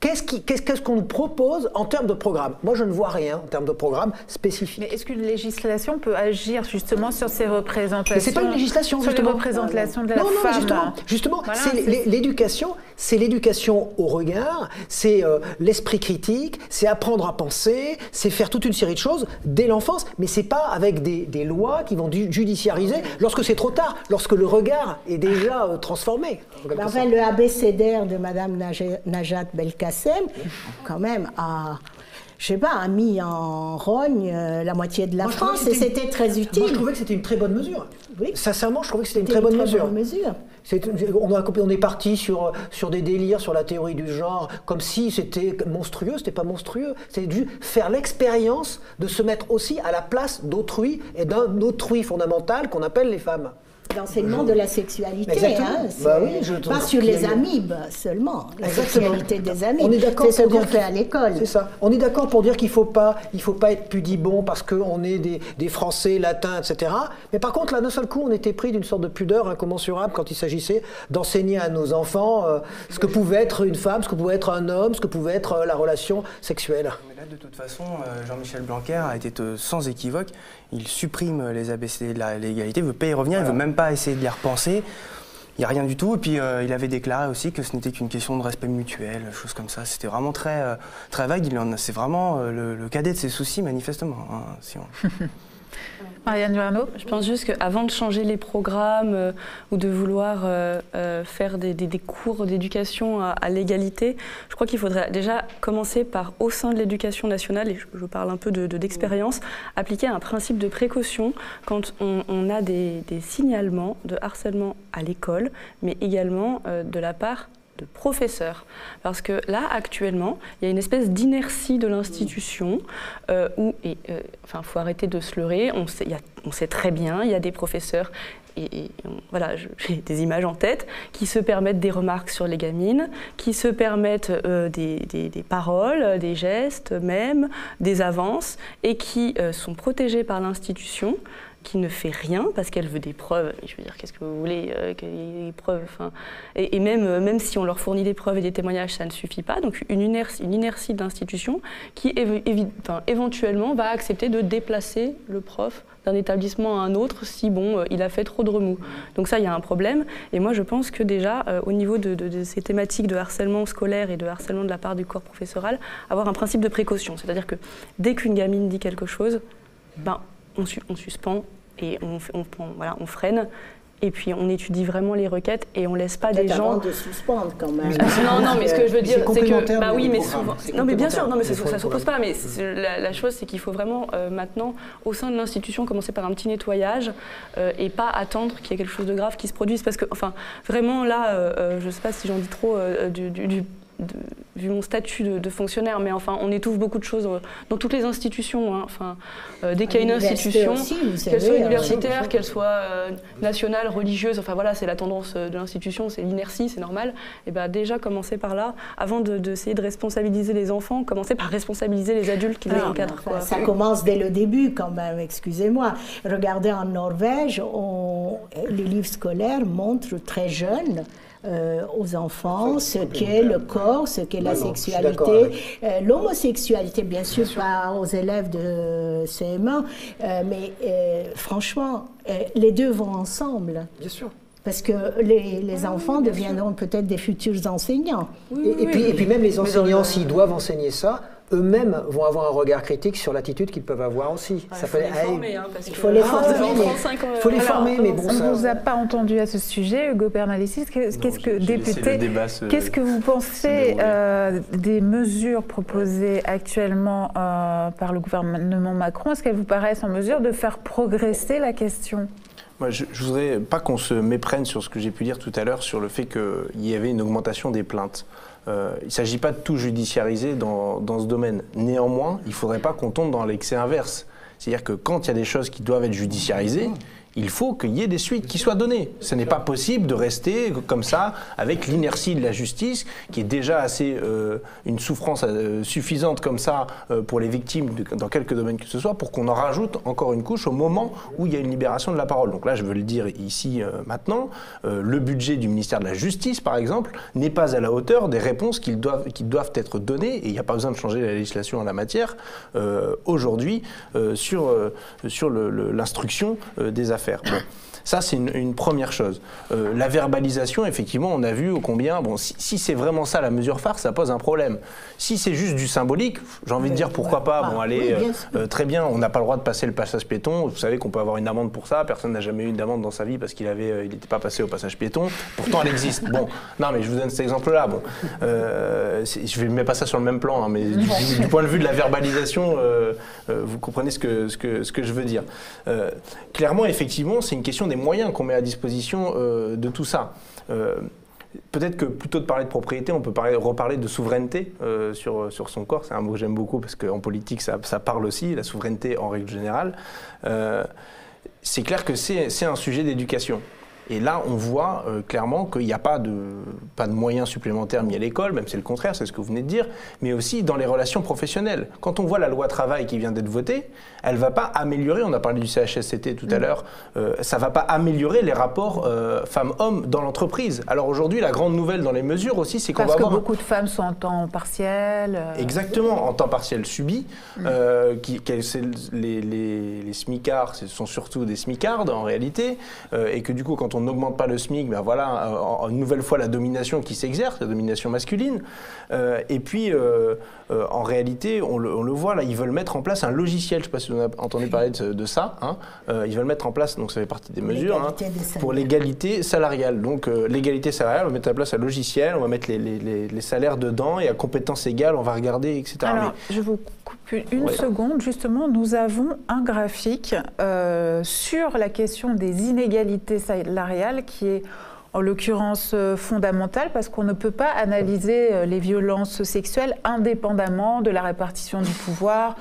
qu'est-ce qu'on qu'est-ce qu'on nous propose en termes de programme? Moi, je ne vois rien en termes de programme spécifique. Mais est-ce qu'une législation peut agir justement sur ces représentations? Mais c'est pas une législation, sur justement. Sur les représentations de la non, non, femme. Non, justement, justement voilà, c'est l'éducation, c'est l'éducation au regard, c'est euh, l'esprit critique, c'est apprendre à penser, c'est faire toute une série de choses dès l'enfance, mais c'est pas avec des, des lois qui vont du, judiciariser lorsque c'est trop tard, lorsque le regard est déjà euh, transformé. En enfin, le A B C D de Madame Najat Belkacem, quand même, a, je sais pas, a mis en rogne la moitié de la moi, France et c'était très utile. Moi, je trouvais que c'était une très bonne mesure. Oui. Sincèrement, je trouvais que c'était une très, une bonne, très mesure. bonne mesure. Est, on, a, on est parti sur, sur des délires, sur la théorie du genre, comme si c'était monstrueux, c'était pas monstrueux. C'est dû faire l'expérience de se mettre aussi à la place d'autrui et d'un autrui fondamental qu'on appelle les femmes. L'enseignement de la sexualité, hein, bah oui, je pas sur les amibes seulement, la sexualité des amibes, c'est ce qu'on fait à l'école. C'est ça. On est d'accord pour dire qu'il ne faut pas, il faut pas être pudibond parce qu'on est des, des Français, Latins, et cetera. Mais par contre, là, d'un seul coup, on était pris d'une sorte de pudeur incommensurable quand il s'agissait d'enseigner à nos enfants euh, ce que pouvait être une femme, ce que pouvait être un homme, ce que pouvait être euh, la relation sexuelle. Mais là, de toute façon, euh, Jean-Michel Blanquer a été euh, sans équivoque. Il supprime les A B C D de l'égalité, il ne veut pas y revenir, voilà. Il ne veut même pas essayer de les repenser. Il n'y a rien du tout. Et puis, euh, il avait déclaré aussi que ce n'était qu'une question de respect mutuel, choses comme ça. C'était vraiment très, euh, très vague. C'est vraiment euh, le, le cadet de ses soucis, manifestement. Hein, si on... Marianne Durano, je pense juste qu'avant de changer les programmes euh, ou de vouloir euh, euh, faire des, des, des cours d'éducation à, à l'égalité, je crois qu'il faudrait déjà commencer par, au sein de l'éducation nationale, et je, je parle un peu de, de, d'expérience, appliquer un principe de précaution quand on, on a des, des signalements de harcèlement à l'école, mais également euh, de la part de professeurs. Parce que là, actuellement, il y a une espèce d'inertie de l'institution euh, où, et, euh, enfin, faut arrêter de se leurrer, on sait, y a, on sait très bien, il y a des professeurs, et, et on, voilà, j'ai des images en tête, qui se permettent des remarques sur les gamines, qui se permettent euh, des, des, des paroles, des gestes même, des avances, et qui euh, sont protégés par l'institution, qui ne fait rien parce qu'elle veut des preuves. Je veux dire, qu'est-ce que vous voulez, euh, des preuves, enfin, et, et même, même si on leur fournit des preuves et des témoignages, ça ne suffit pas. Donc une inertie, une inertie de l'institution qui enfin, éventuellement va accepter de déplacer le prof d'un établissement à un autre si bon, il a fait trop de remous. Donc ça, il y a un problème. Et moi, je pense que déjà, euh, au niveau de, de, de ces thématiques de harcèlement scolaire et de harcèlement de la part du corps professoral, avoir un principe de précaution. C'est-à-dire que dès qu'une gamine dit quelque chose, ben, on, su on suspend et on, on, on, voilà, on freine. Et puis on étudie vraiment les requêtes et on laisse pas des gens de suspendre quand même. Non non, mais ce que je veux dire c'est que bah oui mais souvent non mais bien sûr non mais ça ne s'oppose pas, mais la, la chose c'est qu'il faut vraiment euh, maintenant au sein de l'institution commencer par un petit nettoyage euh, et pas attendre qu'il y ait quelque chose de grave qui se produise, parce que enfin vraiment là euh, je sais pas si j'en dis trop euh, du, du, du De, vu mon statut de, de fonctionnaire, mais enfin, on étouffe beaucoup de choses euh, dans toutes les institutions. Hein, enfin, euh, dès qu'il y a une institution, qu'elle soit universitaire, qu'elle soit euh, nationale, religieuse, enfin voilà, c'est la tendance de l'institution, c'est l'inertie, c'est normal. Et bien déjà, commencer par là, avant d'essayer de, de, de responsabiliser les enfants, commencer par responsabiliser les adultes qui les encadrent. Enfin, ça commence dès le début quand même, excusez-moi. Regardez en Norvège, on, les livres scolaires montrent très jeunes Euh, aux enfants ce qu'est le corps, ce qu'est la non, sexualité, euh, l'homosexualité, bien sûr, bien sûr, pas aux élèves de C M un, euh, mais euh, franchement, euh, les deux vont ensemble. Bien sûr. Parce que les, les enfants deviendront peut-être des futurs enseignants. Oui, et, et, oui, puis, oui. et puis même les enseignants, s'ils doivent enseigner ça, eux-mêmes vont avoir un regard critique sur l'attitude qu'ils peuvent avoir aussi. Ah, ça il faut, peut... les former, hein, parce il faut que... les former, ah, mais... faut les former alors, mais bon, on ne vous a pas entendu à ce sujet, Ugo Bernalicis. Qu'est-ce que, député, qu'est-ce que vous pensez euh, des mesures proposées ouais. actuellement euh, par le gouvernement Macron? Est-ce qu'elles vous paraissent en mesure de faire progresser la question? Moi, je ne voudrais pas qu'on se méprenne sur ce que j'ai pu dire tout à l'heure sur le fait qu'il y avait une augmentation des plaintes. Euh, il ne s'agit pas de tout judiciariser dans, dans ce domaine. Néanmoins, il ne faudrait pas qu'on tombe dans l'excès inverse. C'est-à-dire que quand il y a des choses qui doivent être judiciarisées, il faut qu'il y ait des suites qui soient données. Ce n'est pas possible de rester comme ça, avec l'inertie de la justice, qui est déjà assez euh, une souffrance euh, suffisante comme ça euh, pour les victimes de, dans quelques domaines que ce soit, pour qu'on en rajoute encore une couche au moment où il y a une libération de la parole. Donc là, je veux le dire ici euh, maintenant, euh, le budget du ministère de la Justice, par exemple, n'est pas à la hauteur des réponses qui doivent, qui doivent être données, et il n'y a pas besoin de changer la législation en la matière euh, aujourd'hui euh, sur, euh, sur l'instruction euh, des affaires. Faire. Bon. Ça, c'est une, une première chose. Euh, la verbalisation, effectivement, on a vu combien... Bon, si, si c'est vraiment ça la mesure phare, ça pose un problème. Si c'est juste du symbolique, j'ai envie de dire pourquoi pas. Bon, allez, oui, bien euh, très bien, on n'a pas le droit de passer le passage piéton. Vous savez qu'on peut avoir une amende pour ça. Personne n'a jamais eu d'amende dans sa vie parce qu'il n'était euh, pas passé au passage piéton. Pourtant, elle existe. Bon, non, mais je vous donne cet exemple-là. Bon, euh, je ne mets pas ça sur le même plan, hein, mais du, du, du point de vue de la verbalisation, euh, euh, vous comprenez ce que, ce, que, ce que je veux dire. Euh, clairement, effectivement, c'est une question des moyens qu'on met à disposition euh, de tout ça. Euh, Peut-être que plutôt de parler de propriété, on peut parler, reparler de souveraineté euh, sur, sur son corps. C'est un mot que j'aime beaucoup parce qu'en politique, ça, ça parle aussi, la souveraineté en règle générale. Euh, c'est clair que c'est un sujet d'éducation. Et là, on voit euh, clairement qu'il n'y a pas de, pas de moyens supplémentaires mis à l'école, même c'est le contraire, c'est ce que vous venez de dire, mais aussi dans les relations professionnelles. Quand on voit la loi travail qui vient d'être votée, elle ne va pas améliorer, on a parlé du C H S C T tout à l'heure, euh, ça ne va pas améliorer les rapports euh, femmes-hommes dans l'entreprise. Alors aujourd'hui, la grande nouvelle dans les mesures aussi, c'est qu'on va avoir... Parce que beaucoup de femmes sont en temps partiel. Euh... Exactement, en temps partiel subi. Mmh. Euh, qui, qui, les, les, les smicards, ce sont surtout des smicards en réalité, euh, et que du coup, quand on on n'augmente pas le SMIC, ben voilà, une nouvelle fois la domination qui s'exerce, la domination masculine. Euh, et puis, euh, euh, en réalité, on le, on le voit, là, ils veulent mettre en place un logiciel. Je ne sais pas si vous avez entendu parler de, de ça. Hein. Euh, ils veulent mettre en place, donc ça fait partie des mesures, hein, des pour l'égalité salariale. Donc, euh, l'égalité salariale, on va mettre en place un logiciel, on va mettre les, les, les, les salaires dedans et à compétences égales, on va regarder, et cetera. Alors, mais... je vous coupe une ouais. seconde. Justement, nous avons un graphique euh, sur la question des inégalités salariales, qui est en l'occurrence fondamentale parce qu'on ne peut pas analyser les violences sexuelles indépendamment de la répartition du pouvoir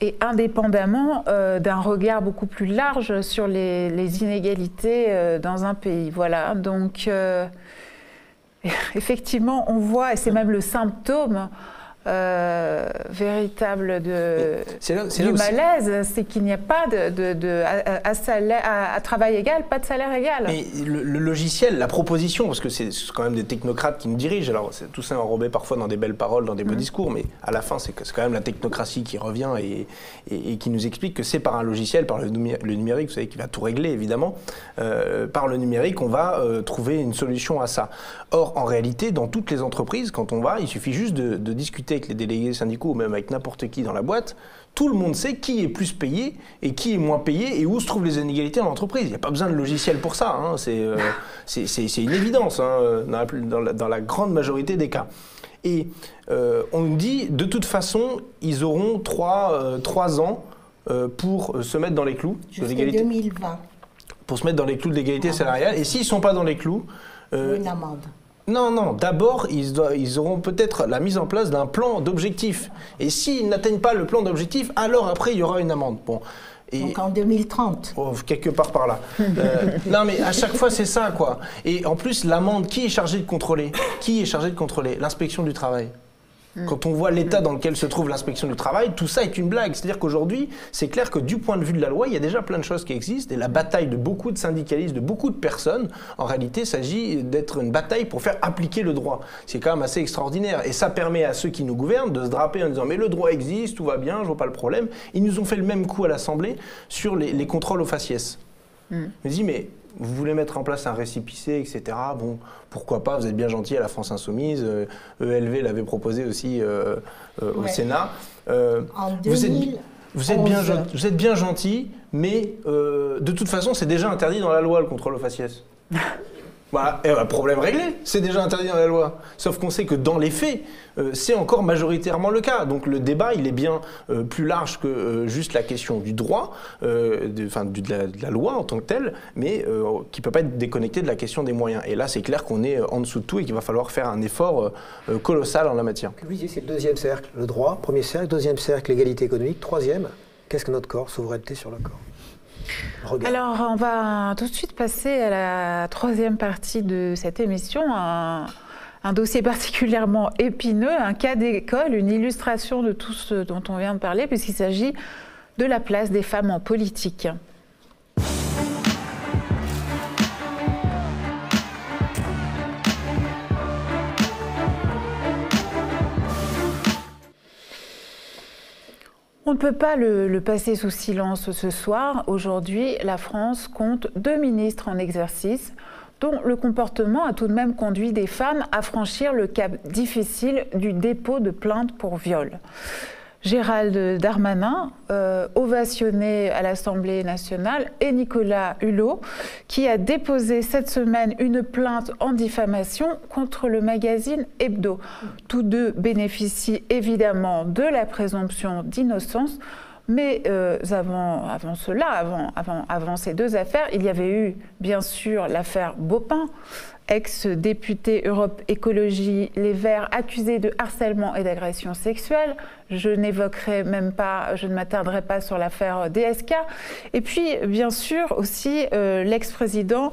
et indépendamment euh, d'un regard beaucoup plus large sur les, les inégalités euh, dans un pays. Voilà, donc euh, effectivement on voit, et c'est même le symptôme, euh, véritable de, du malaise, c'est qu'il n'y a pas de, de, de à, à, salaire, à, à travail égal, pas de salaire égal. Mais le, le logiciel, la proposition, parce que c'est quand même des technocrates qui nous dirigent, alors tout ça enrobé parfois dans des belles paroles, dans des beaux mmh. discours, mais à la fin c'est quand même la technocratie qui revient et, et, et qui nous explique que c'est par un logiciel, par le numérique, vous savez, qui va tout régler évidemment, euh, par le numérique on va euh, trouver une solution à ça. Or en réalité, dans toutes les entreprises, quand on va, il suffit juste de, de discuter avec les délégués syndicaux ou même avec n'importe qui dans la boîte, tout le monde sait qui est plus payé et qui est moins payé et où se trouvent les inégalités dans l'entreprise. Il n'y a pas besoin de logiciel pour ça, hein. C'est euh, c'est une évidence hein, dans, la, dans, la, dans la grande majorité des cas. Et euh, on nous dit, de toute façon, ils auront trois, euh, trois ans euh, pour se mettre dans les clous de l'égalité. deux mille vingt. Pour se mettre dans les clous de l'égalité salariale. Et s'ils ne sont pas dans les clous… Euh, une amende. Non, non. D'abord, ils, ils auront peut-être la mise en place d'un plan d'objectif. Et s'ils n'atteignent pas le plan d'objectif, alors après, il y aura une amende. Bon. Et donc en deux mille trente. Oh, quelque part par là. Euh, non, mais à chaque fois, c'est ça, quoi. Et en plus, l'amende, qui est chargée de contrôler? Qui est chargée de contrôler? L'inspection du travail. Quand on voit l'état dans lequel se trouve l'inspection du travail, tout ça est une blague. C'est-à-dire qu'aujourd'hui, c'est clair que du point de vue de la loi, il y a déjà plein de choses qui existent. Et la bataille de beaucoup de syndicalistes, de beaucoup de personnes, en réalité, s'agit d'être une bataille pour faire appliquer le droit. C'est quand même assez extraordinaire. Et ça permet à ceux qui nous gouvernent de se draper en disant « mais le droit existe, tout va bien, je vois pas le problème ». Ils nous ont fait le même coup à l'Assemblée sur les, les contrôles aux faciès. Mm. Je me dis « mais… » Vous voulez mettre en place un récépissé, et cetera. Bon, pourquoi pas, vous êtes bien gentil à la France insoumise. Euh, E L V l'avait proposé aussi euh, euh, au ouais. Sénat. Euh, en vous, êtes, vous, êtes bien, vous êtes bien gentil, mais euh, de toute façon, c'est déjà interdit dans la loi, le contrôle aux faciès. Voilà, et bah, problème réglé, c'est déjà interdit dans la loi. Sauf qu'on sait que dans les faits, euh, c'est encore majoritairement le cas. Donc le débat, il est bien euh, plus large que euh, juste la question du droit, euh, de, enfin, du, de, la, de la loi en tant que telle, mais euh, qui ne peut pas être déconnecté de la question des moyens. Et là, c'est clair qu'on est en dessous de tout et qu'il va falloir faire un effort euh, colossal en la matière. Oui, c'est le deuxième cercle, le droit, premier cercle, deuxième cercle, l'égalité économique, troisième, qu'est-ce que notre corps, souveraineté sur le corps? Regarde. Alors, on va tout de suite passer à la troisième partie de cette émission, un, un dossier particulièrement épineux, un cas d'école, une illustration de tout ce dont on vient de parler, puisqu'il s'agit de la place des femmes en politique. On ne peut pas le, le passer sous silence ce soir. Aujourd'hui, la France compte deux ministres en exercice, dont le comportement a tout de même conduit des femmes à franchir le cap difficile du dépôt de plainte pour viol. Gérald Darmanin, euh, ovationné à l'Assemblée nationale, et Nicolas Hulot, qui a déposé cette semaine une plainte en diffamation contre le magazine Hebdo. Tous deux bénéficient évidemment de la présomption d'innocence, mais euh, avant, avant cela, avant, avant, avant ces deux affaires, il y avait eu bien sûr l'affaire Baupin, ex-député Europe Écologie Les Verts, accusé de harcèlement et d'agression sexuelle. Je n'évoquerai même pas, je ne m'attarderai pas sur l'affaire D S K. Et puis, bien sûr, aussi euh, l'ex-président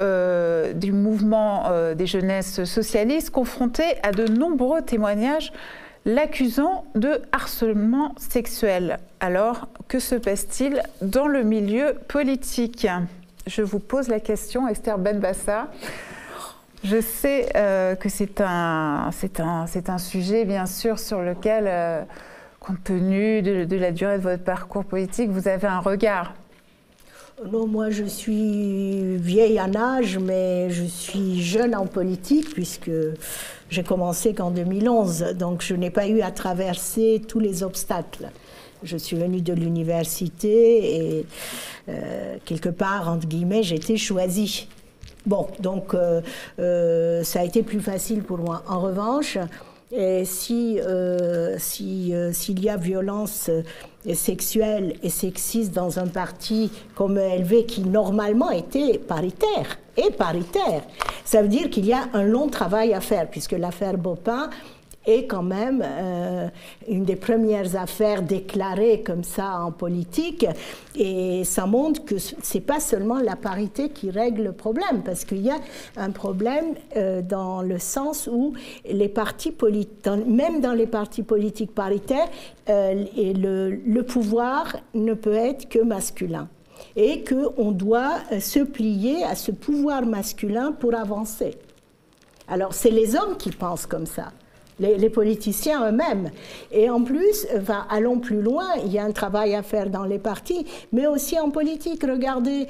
euh, du mouvement euh, des jeunesses socialistes, confronté à de nombreux témoignages l'accusant de harcèlement sexuel. Alors, que se passe-t-il dans le milieu politique? Je vous pose la question, Esther Benbassa. Je sais euh, que c'est un, c'est un, c'est un sujet, bien sûr, sur lequel, euh, compte tenu de, de la durée de votre parcours politique, vous avez un regard. Non, moi, je suis vieille en âge, mais je suis jeune en politique, puisque j'ai commencé qu'en deux mille onze. Donc, je n'ai pas eu à traverser tous les obstacles. Je suis venue de l'université et, euh, quelque part, entre guillemets, j'ai été choisie. Bon, donc euh, euh, ça a été plus facile pour moi. En revanche, et si, euh, si, euh, s'il y a violence sexuelle et sexiste dans un parti comme E L V qui normalement était paritaire, et paritaire, ça veut dire qu'il y a un long travail à faire, puisque l'affaire Baupin est quand même euh, une des premières affaires déclarées comme ça en politique. Et ça montre que ce n'est pas seulement la parité qui règle le problème, parce qu'il y a un problème euh, dans le sens où les partis politiques, même dans les partis politiques paritaires, euh, et le, le pouvoir ne peut être que masculin. Et qu'on doit se plier à ce pouvoir masculin pour avancer. Alors, c'est les hommes qui pensent comme ça, les, les politiciens eux-mêmes. Et en plus, enfin, allons plus loin, il y a un travail à faire dans les partis, mais aussi en politique. Regardez,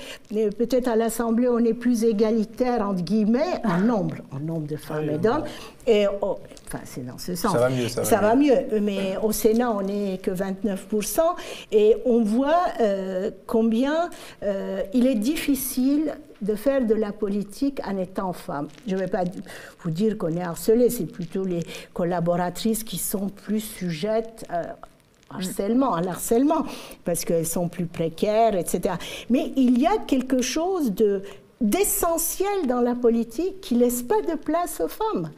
peut-être à l'Assemblée, on est plus égalitaire, entre guillemets, en nombre, en nombre de femmes ah, et d'hommes. Et oh, enfin, c'est dans ce sens. Ça va mieux. Ça, ça va, va mieux. mieux. Mais au Sénat, on n'est que vingt-neuf pour cent. Et on voit euh, combien euh, il est difficile de faire de la politique en étant femme. Je ne vais pas vous dire qu'on est harcelé, c'est plutôt les collaboratrices qui sont plus sujettes euh, harcèlement, à l'harcèlement, parce qu'elles sont plus précaires, et cetera. Mais il y a quelque chose de, d'essentiel dans la politique qui ne laisse pas de place aux femmes.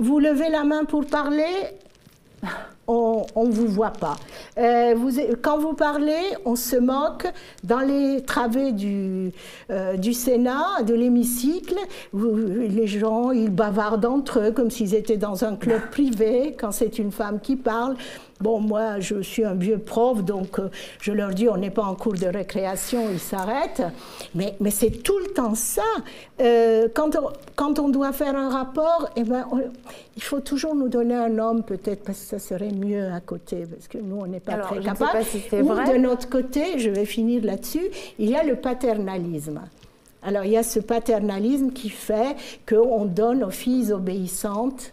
Vous levez la main pour parler, on ne vous voit pas. Euh, vous, quand vous parlez, on se moque. Dans les travées du, euh, du Sénat, de l'hémicycle, les gens, ils bavardent entre eux comme s'ils étaient dans un club privé, quand c'est une femme qui parle. Bon, moi, je suis un vieux prof, donc euh, je leur dis, on n'est pas en cours de récréation, ils s'arrêtent. Mais, mais c'est tout le temps ça. Euh, quand, on, quand on doit faire un rapport, eh ben, on, il faut toujours nous donner un homme, peut-être, parce que ça serait mieux à côté, parce que nous, on n'est pas Alors, très capables. Si Ou de notre côté, je vais finir là-dessus, il y a le paternalisme. Alors, il y a ce paternalisme qui fait qu'on donne aux filles obéissantes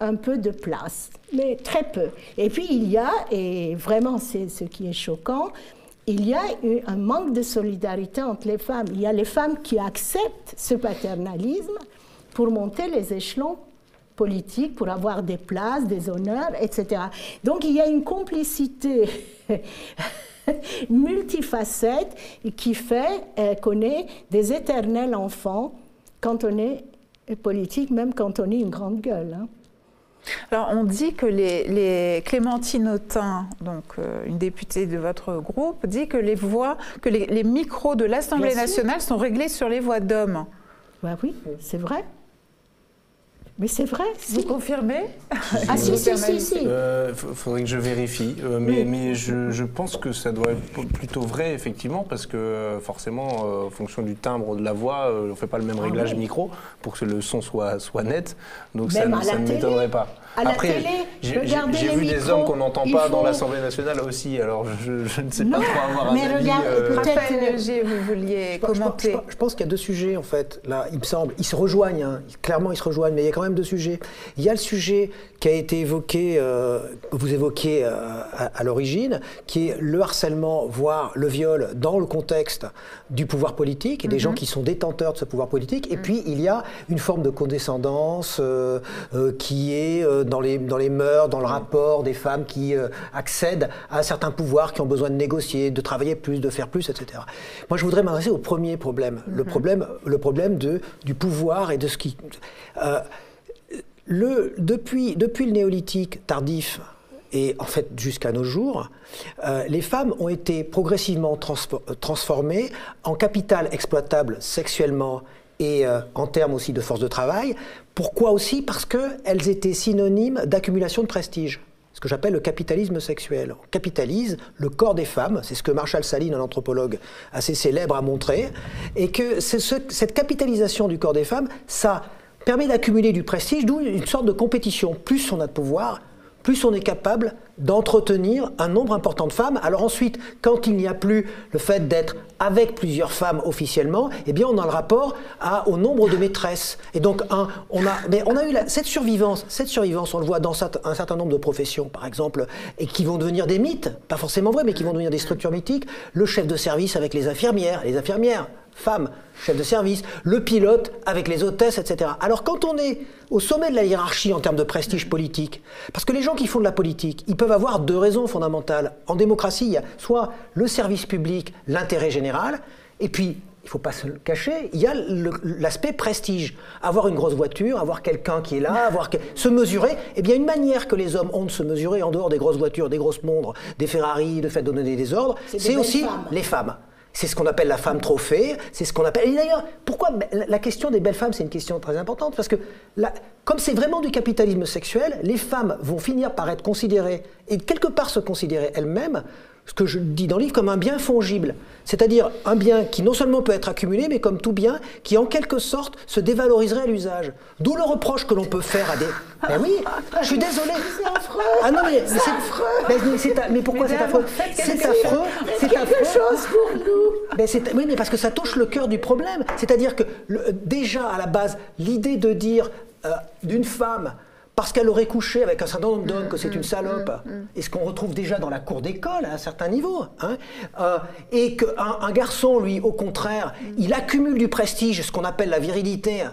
un peu de place, mais très peu. Et puis il y a, et vraiment c'est ce qui est choquant, il y a un manque de solidarité entre les femmes. Il y a les femmes qui acceptent ce paternalisme pour monter les échelons politiques, pour avoir des places, des honneurs, et cetera. Donc il y a une complicité multifacette qui fait qu'on est des éternels enfants quand on est politique, même quand on est une grande gueule, hein. Alors, on dit que les, les Clémentine Autain, donc euh, une députée de votre groupe, dit que les voix, que les, les micros de l'Assemblée nationale sont réglés sur les voix d'hommes. Bah oui, c'est vrai. Mais c'est vrai. Vous si. confirmez Ah si, si, si, si. Il euh, faudrait que je vérifie. Euh, mais oui. mais je, je pense que ça doit être plutôt vrai, effectivement, parce que forcément, euh, en fonction du timbre de la voix, euh, on ne fait pas le même réglage ah, oui. micro pour que le son soit, soit net. Donc même ça, ça ne m'étonnerait pas. À Après, la télé, j'ai vu micros, des hommes qu'on n'entend pas faut... dans l'Assemblée nationale aussi, alors je, je ne sais pas non, trop avoir mais un avis. Euh... Raphaël Liogier, vous vouliez commenter. Je pense, pense, pense qu'il y a deux sujets, en fait, là, il me semble. Ils se rejoignent, hein. Clairement, ils se rejoignent, mais il y a quand même deux sujets. Il y a le sujet qui a été évoqué, euh, vous évoquez euh, à, à l'origine, qui est le harcèlement, voire le viol, dans le contexte du pouvoir politique, et des mm-hmm. gens qui sont détenteurs de ce pouvoir politique. Et mm-hmm. puis, il y a une forme de condescendance euh, euh, qui est... Euh, Dans les, dans les mœurs, dans le rapport des femmes qui euh, accèdent à certains pouvoirs, qui ont besoin de négocier, de travailler plus, de faire plus, et cetera. Moi, je voudrais m'adresser au premier problème, mm-hmm. le problème, le problème de, du pouvoir et de ce qui... Euh, le, depuis, depuis le néolithique tardif, et en fait jusqu'à nos jours, euh, les femmes ont été progressivement transformées en capital exploitable sexuellement et euh, en termes aussi de force de travail. Pourquoi aussi? Parce qu'elles étaient synonymes d'accumulation de prestige, ce que j'appelle le capitalisme sexuel. On capitalise le corps des femmes, c'est ce que Marshall Saline, un anthropologue assez célèbre, a montré, et que ce, cette capitalisation du corps des femmes, ça permet d'accumuler du prestige, d'où une sorte de compétition. Plus on a de pouvoir, plus on est capable d'entretenir un nombre important de femmes. Alors ensuite, quand il n'y a plus le fait d'être avec plusieurs femmes officiellement, eh bien on a le rapport à, au nombre de maîtresses. Et donc un, on, a, mais on a eu la, cette survivance, cette survivance, on le voit dans un certain nombre de professions, par exemple, et qui vont devenir des mythes, pas forcément vrais, mais qui vont devenir des structures mythiques. Le chef de service avec les infirmières, les infirmières, femmes, chefs de service, le pilote avec les hôtesses, et cetera. Alors quand on est au sommet de la hiérarchie en termes de prestige politique, parce que les gens qui font de la politique, ils peuvent avoir deux raisons fondamentales. En démocratie, il y a soit le service public, l'intérêt général, et puis il ne faut pas se le cacher, il y a l'aspect prestige. Avoir une grosse voiture, avoir quelqu'un qui est là, avoir que... se mesurer, eh bien une manière que les hommes ont de se mesurer en dehors des grosses voitures, des grosses montres, des Ferrari, de fait donner des ordres, c'est aussi femmes. les femmes. C'est ce qu'on appelle la femme trophée, c'est ce qu'on appelle... Et d'ailleurs, pourquoi la question des belles femmes, c'est une question très importante, parce que la... comme c'est vraiment du capitalisme sexuel, les femmes vont finir par être considérées, et quelque part se considérer elles-mêmes, ce que je dis dans le livre, comme un bien fongible. C'est-à-dire un bien qui non seulement peut être accumulé, mais comme tout bien, qui en quelque sorte se dévaloriserait à l'usage. D'où le reproche que l'on peut faire à des... Ben oui, je suis désolé. C'est affreux. Ah non, mais c'est affreux. Mais, mais, mais pourquoi c'est affreux? C'est affreux. C'est quelque chose pour nous. Mais oui, mais parce que ça touche le cœur du problème. C'est-à-dire que le, déjà, à la base, l'idée de dire euh, d'une femme... parce qu'elle aurait couché avec un certain nombre d'hommes, mmh, que c'est mmh, une salope, mmh, mmh. et ce qu'on retrouve déjà dans la cour d'école à un certain niveau, hein, euh, et qu'un un garçon, lui, au contraire, mmh. il accumule du prestige, ce qu'on appelle la virilité,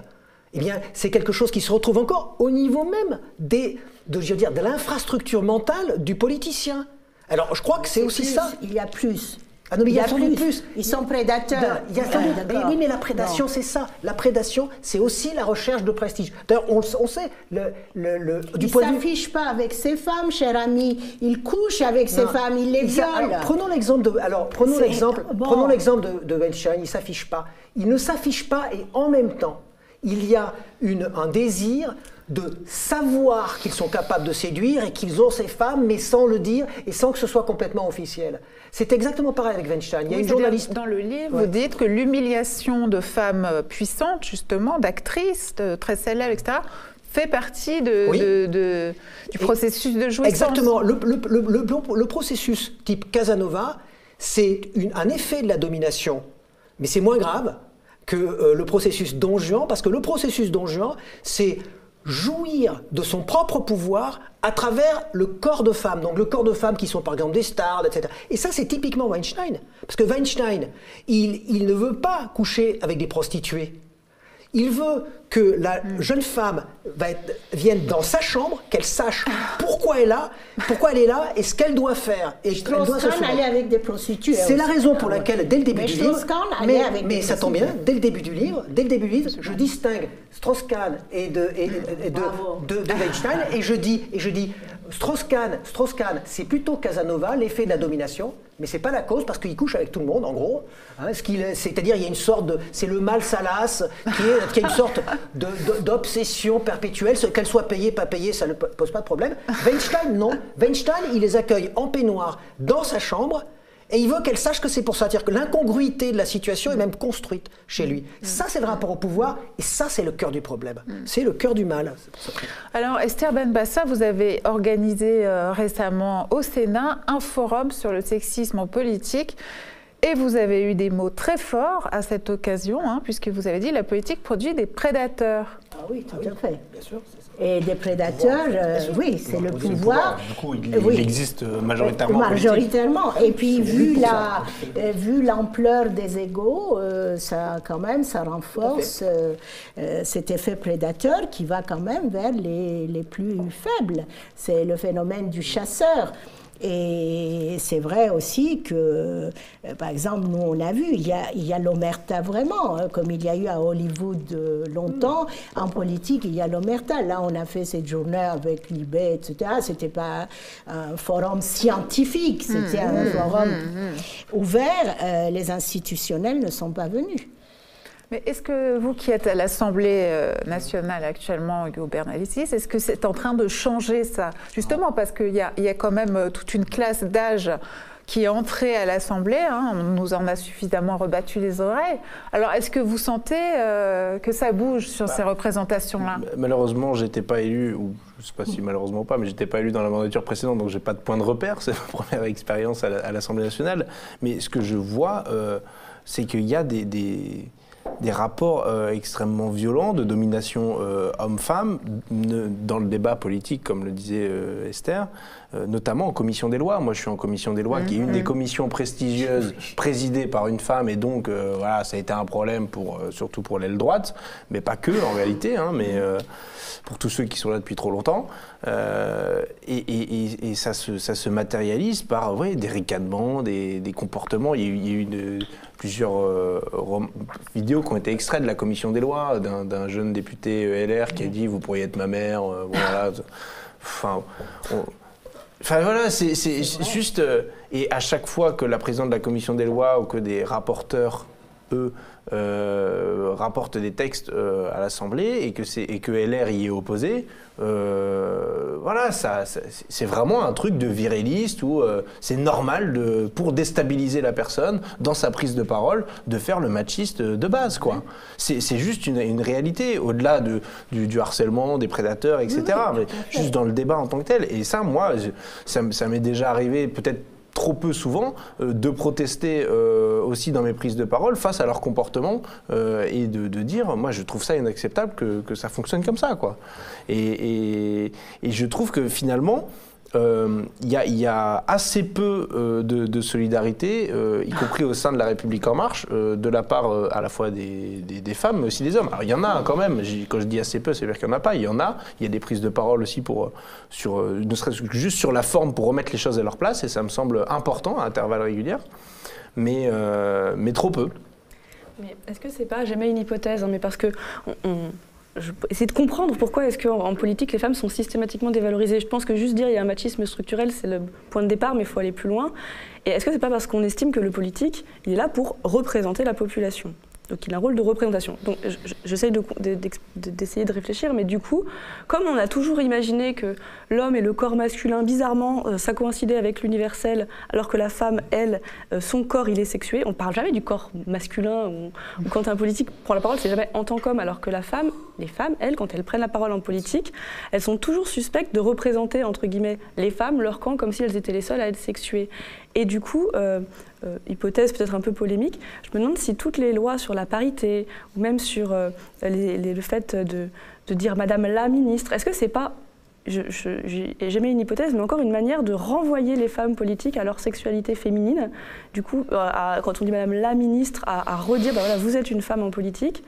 eh bien, c'est quelque chose qui se retrouve encore au niveau même des, de, je veux dire, de l'infrastructure mentale du politicien. Alors, je crois que c'est aussi plus, ça. Il y a plus. Ah non, mais il y a, il y a plus. plus. Ils sont prédateurs. Il y a ouais, mais oui, mais la prédation, c'est ça. La prédation, c'est aussi la recherche de prestige. D'ailleurs, on, on sait, le, le, le, du point de vue... Il ne s'affiche pas avec ses femmes, cher ami. Il couche avec ses non. femmes, il les il viole. Alors, prenons l'exemple de, alors, prenons l'exemple, bon. prenons l'exemple de, de Weinstein. Il ne s'affiche pas. Il ne s'affiche pas et en même temps, il y a une, un désir... de savoir qu'ils sont capables de séduire et qu'ils ont ces femmes, mais sans le dire et sans que ce soit complètement officiel. C'est exactement pareil avec Weinstein. Il y a oui, une journaliste... Dans le livre, ouais. vous dites que l'humiliation de femmes puissantes, justement, d'actrices très célèbres, et cetera, fait partie de, oui. de, de, du et processus de jouissance. Exactement. Le, le, le, le, le processus type Casanova, c'est un effet de la domination, mais c'est moins grave que euh, le processus Don Juan, parce que le processus Don Juan, c'est... jouir de son propre pouvoir à travers le corps de femmes, donc le corps de femmes qui sont par exemple des stars, et cetera. Et ça c'est typiquement Weinstein, parce que Weinstein, il, il ne veut pas coucher avec des prostituées. Il veut que la jeune femme va être, vienne dans sa chambre, qu'elle sache pourquoi elle est là, pourquoi elle est là et ce qu'elle doit faire. Et Strauss-Kahn allait avec des prostituées. C'est la raison pour laquelle, dès le début mais du livre, mais, avec mais des ça tombe bien, dès le début du livre, dès le début du livre, je distingue Strauss-Kahn et de, et, et de, de, de Weinstein et je dis, et je dis Strauss-Kahn, Strauss-Kahn, c'est plutôt Casanova, l'effet de la domination. Mais c'est pas la cause parce qu'il couche avec tout le monde, en gros. Hein, c'est-à-dire, il y a une sorte de, c'est le mal salace qui, est, qui a une sorte d'obsession perpétuelle, qu'elle soit payée, pas payée, ça ne pose pas de problème. Weinstein, non. Weinstein, il les accueille en peignoir dans sa chambre et il veut qu'elle sache que c'est pour ça. C'est-à-dire que l'incongruité de la situation est même construite chez lui. Ça, c'est le rapport au pouvoir et ça, c'est le cœur du problème. C'est le cœur du mal. C'est pour ça que... Alors, Esther Benbassa, vous avez organisé euh, récemment au Sénat un forum sur le sexisme en politique. Et vous avez eu des mots très forts à cette occasion, hein, puisque vous avez dit « la politique produit des prédateurs ». Ah oui, tout à fait. Bien sûr. Et des prédateurs, euh, oui, c'est le pouvoir. Du coup, il, oui. il existe majoritairement. Majoritairement. Et puis, vu la, vu l'ampleur des égos, euh, ça quand même, ça renforce euh, euh, cet effet prédateur qui va quand même vers les, les plus faibles. C'est le phénomène du chasseur. Et c'est vrai aussi que, par exemple, nous on a vu, il y a, a l'omerta vraiment, hein, comme il y a eu à Hollywood euh, longtemps, en politique il y a l'omerta. Là on a fait cette journée avec Libé, et cetera. C'était pas un forum scientifique, c'était mmh, un forum mmh, mmh. ouvert, euh, les institutionnels ne sont pas venus. Mais est-ce que vous qui êtes à l'Assemblée nationale actuellement, Ugo Bernalicis, est-ce que c'est en train de changer ça? Justement parce qu'il y a, y a quand même toute une classe d'âge qui est entrée à l'Assemblée, hein, on nous en a suffisamment rebattu les oreilles. Alors est-ce que vous sentez euh, que ça bouge sur bah, ces représentations-là? Malheureusement, je n'étais pas élu, ou je ne sais pas si malheureusement ou pas, mais je n'étais pas élu dans la mandature précédente, donc je n'ai pas de point de repère, c'est ma première expérience à l'Assemblée nationale. Mais ce que je vois, euh, c'est qu'il y a des... des des rapports euh, extrêmement violents de domination euh, homme-femme dans le débat politique, comme le disait euh, Esther, euh, notamment en commission des lois. Moi, je suis en commission des lois, mmh, qui est une mmh. des commissions prestigieuses présidée par une femme, et donc euh, voilà, ça a été un problème pour, euh, surtout pour l'aile droite, mais pas que en réalité, hein, mais euh, pour tous ceux qui sont là depuis trop longtemps. Euh, et et, et ça, se, ça se matérialise par ouais, des ricanements, des, des comportements. Il y a eu, il y a eu de, plusieurs euh, vidéos qui ont été extraites de la commission des lois, d'un jeune député L R qui a dit « vous pourriez être ma mère euh, ». Voilà. Enfin, on... enfin voilà, c'est juste… Euh, et à chaque fois que la présidente de la commission des lois ou que des rapporteurs, eux, Euh, rapporte des textes euh, à l'Assemblée et que, et que L R y est opposé, euh, voilà, ça, ça, c'est vraiment un truc de viriliste où euh, c'est normal, de, pour déstabiliser la personne, dans sa prise de parole, de faire le machiste de base, quoi. C'est juste une, une réalité, au-delà de, du, du harcèlement, des prédateurs, et cetera. Oui, mais juste dans le débat en tant que tel. Et ça, moi, je, ça, ça m'est déjà arrivé, peut-être trop peu souvent, euh, de protester euh, aussi dans mes prises de parole face à leur comportement euh, et de, de dire « moi, je trouve ça inacceptable que, que ça fonctionne comme ça, quoi ». Et, et, et je trouve que finalement, il euh, y, y a assez peu euh, de, de solidarité, euh, y compris au sein de La République En Marche, euh, de la part euh, à la fois des, des, des femmes, mais aussi des hommes. Alors il y en a quand même, quand je dis assez peu, c'est-à-dire qu'il n'y en a pas, il y en a, il y a des prises de parole aussi, pour, sur, euh, ne serait-ce que juste sur la forme, pour remettre les choses à leur place, et ça me semble important, à intervalles réguliers, mais, euh, mais trop peu. Mais est-ce que c'est pas, j'aimais une hypothèse, hein, mais parce que... On, on... Essayer de comprendre pourquoi est-ce qu'en politique, les femmes sont systématiquement dévalorisées. Je pense que juste dire qu'il y a un machisme structurel, c'est le point de départ, mais il faut aller plus loin. Et est-ce que c'est pas parce qu'on estime que le politique, il est là pour représenter la population ? Donc il a un rôle de représentation. Donc j'essaye d'essayer de, de, de réfléchir, mais du coup, comme on a toujours imaginé que l'homme et le corps masculin, bizarrement, euh, ça coïncidait avec l'universel, alors que la femme, elle, euh, son corps, il est sexué, on ne parle jamais du corps masculin, ou, ou quand un politique prend la parole, c'est jamais en tant qu'homme, alors que la femme, les femmes, elles, quand elles prennent la parole en politique, elles sont toujours suspectes de représenter, entre guillemets, les femmes, leur camp, comme si elles étaient les seules à être sexuées. Et du coup, euh, euh, hypothèse peut-être un peu polémique, je me demande si toutes les lois sur la parité, ou même sur euh, les, les, le fait de, de dire « Madame la ministre », est-ce que c'est pas, j'émets une hypothèse, mais encore une manière de renvoyer les femmes politiques à leur sexualité féminine, du coup, à, à, quand on dit « Madame la ministre », à, à redire ben « voilà, vous êtes une femme en politique »,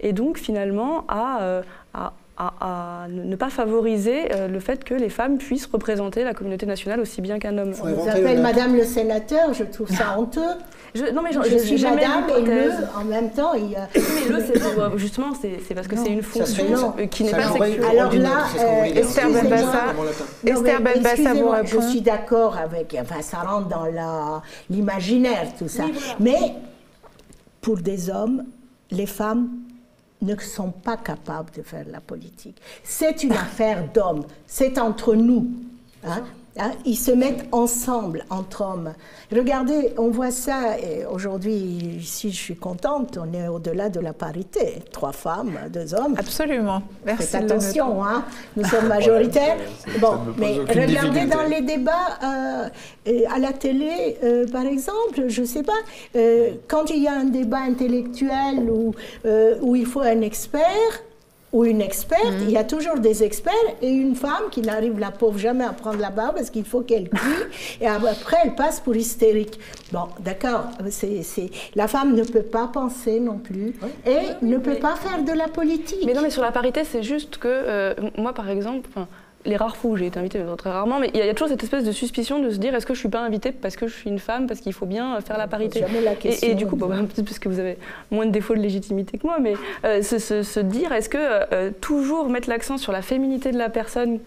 et donc finalement à, euh, à À, à ne pas favoriser euh, le fait que les femmes puissent représenter la communauté nationale aussi bien qu'un homme. On vous appelle Madame le sénateur, je trouve ça honteux. Je, non mais je, je, je suis Madame et le, en même temps... Il, mais le, c'est, justement, c'est parce que c'est une fonction euh, qui n'est pas sexuelle. Alors là, euh, Esther Benbassa, Esther Benbassa vous répond. Je suis d'accord avec... Enfin, ça rentre dans l'imaginaire, tout ça. Oui, voilà. Mais pour des hommes, les femmes ne sont pas capables de faire la politique. C'est une affaire d'hommes, c'est entre nous. Hein, hein, ils se mettent ensemble, entre hommes. Regardez, on voit ça, aujourd'hui, si je suis contente, on est au-delà de la parité. Trois femmes, deux hommes. Absolument, merci. Faites attention, hein, nous sommes majoritaires. Bon, mais regardez dans les débats, euh, à la télé, euh, par exemple, je ne sais pas, euh, quand il y a un débat intellectuel où, euh, où il faut un expert, ou une experte, mmh. il y a toujours des experts et une femme qui n'arrive, la pauvre, jamais à prendre la barre parce qu'il faut qu'elle crie et après elle passe pour hystérique. Bon, d'accord, la femme ne peut pas penser non plus oui. et oui, ne peut mais... pas faire de la politique. Mais non, mais sur la parité, c'est juste que euh, moi, par exemple, les rares fois où j'ai été invitée, très rarement, mais il y, y a toujours cette espèce de suspicion de se dire est-ce que je suis pas invitée parce que je suis une femme, parce qu'il faut bien faire la parité. Jamais la question. Et, et du coup, bon, bah, peut-être parce que vous avez moins de défauts de légitimité que moi, mais euh, se, se, se dire est-ce que euh, toujours mettre l'accent sur la féminité de la personne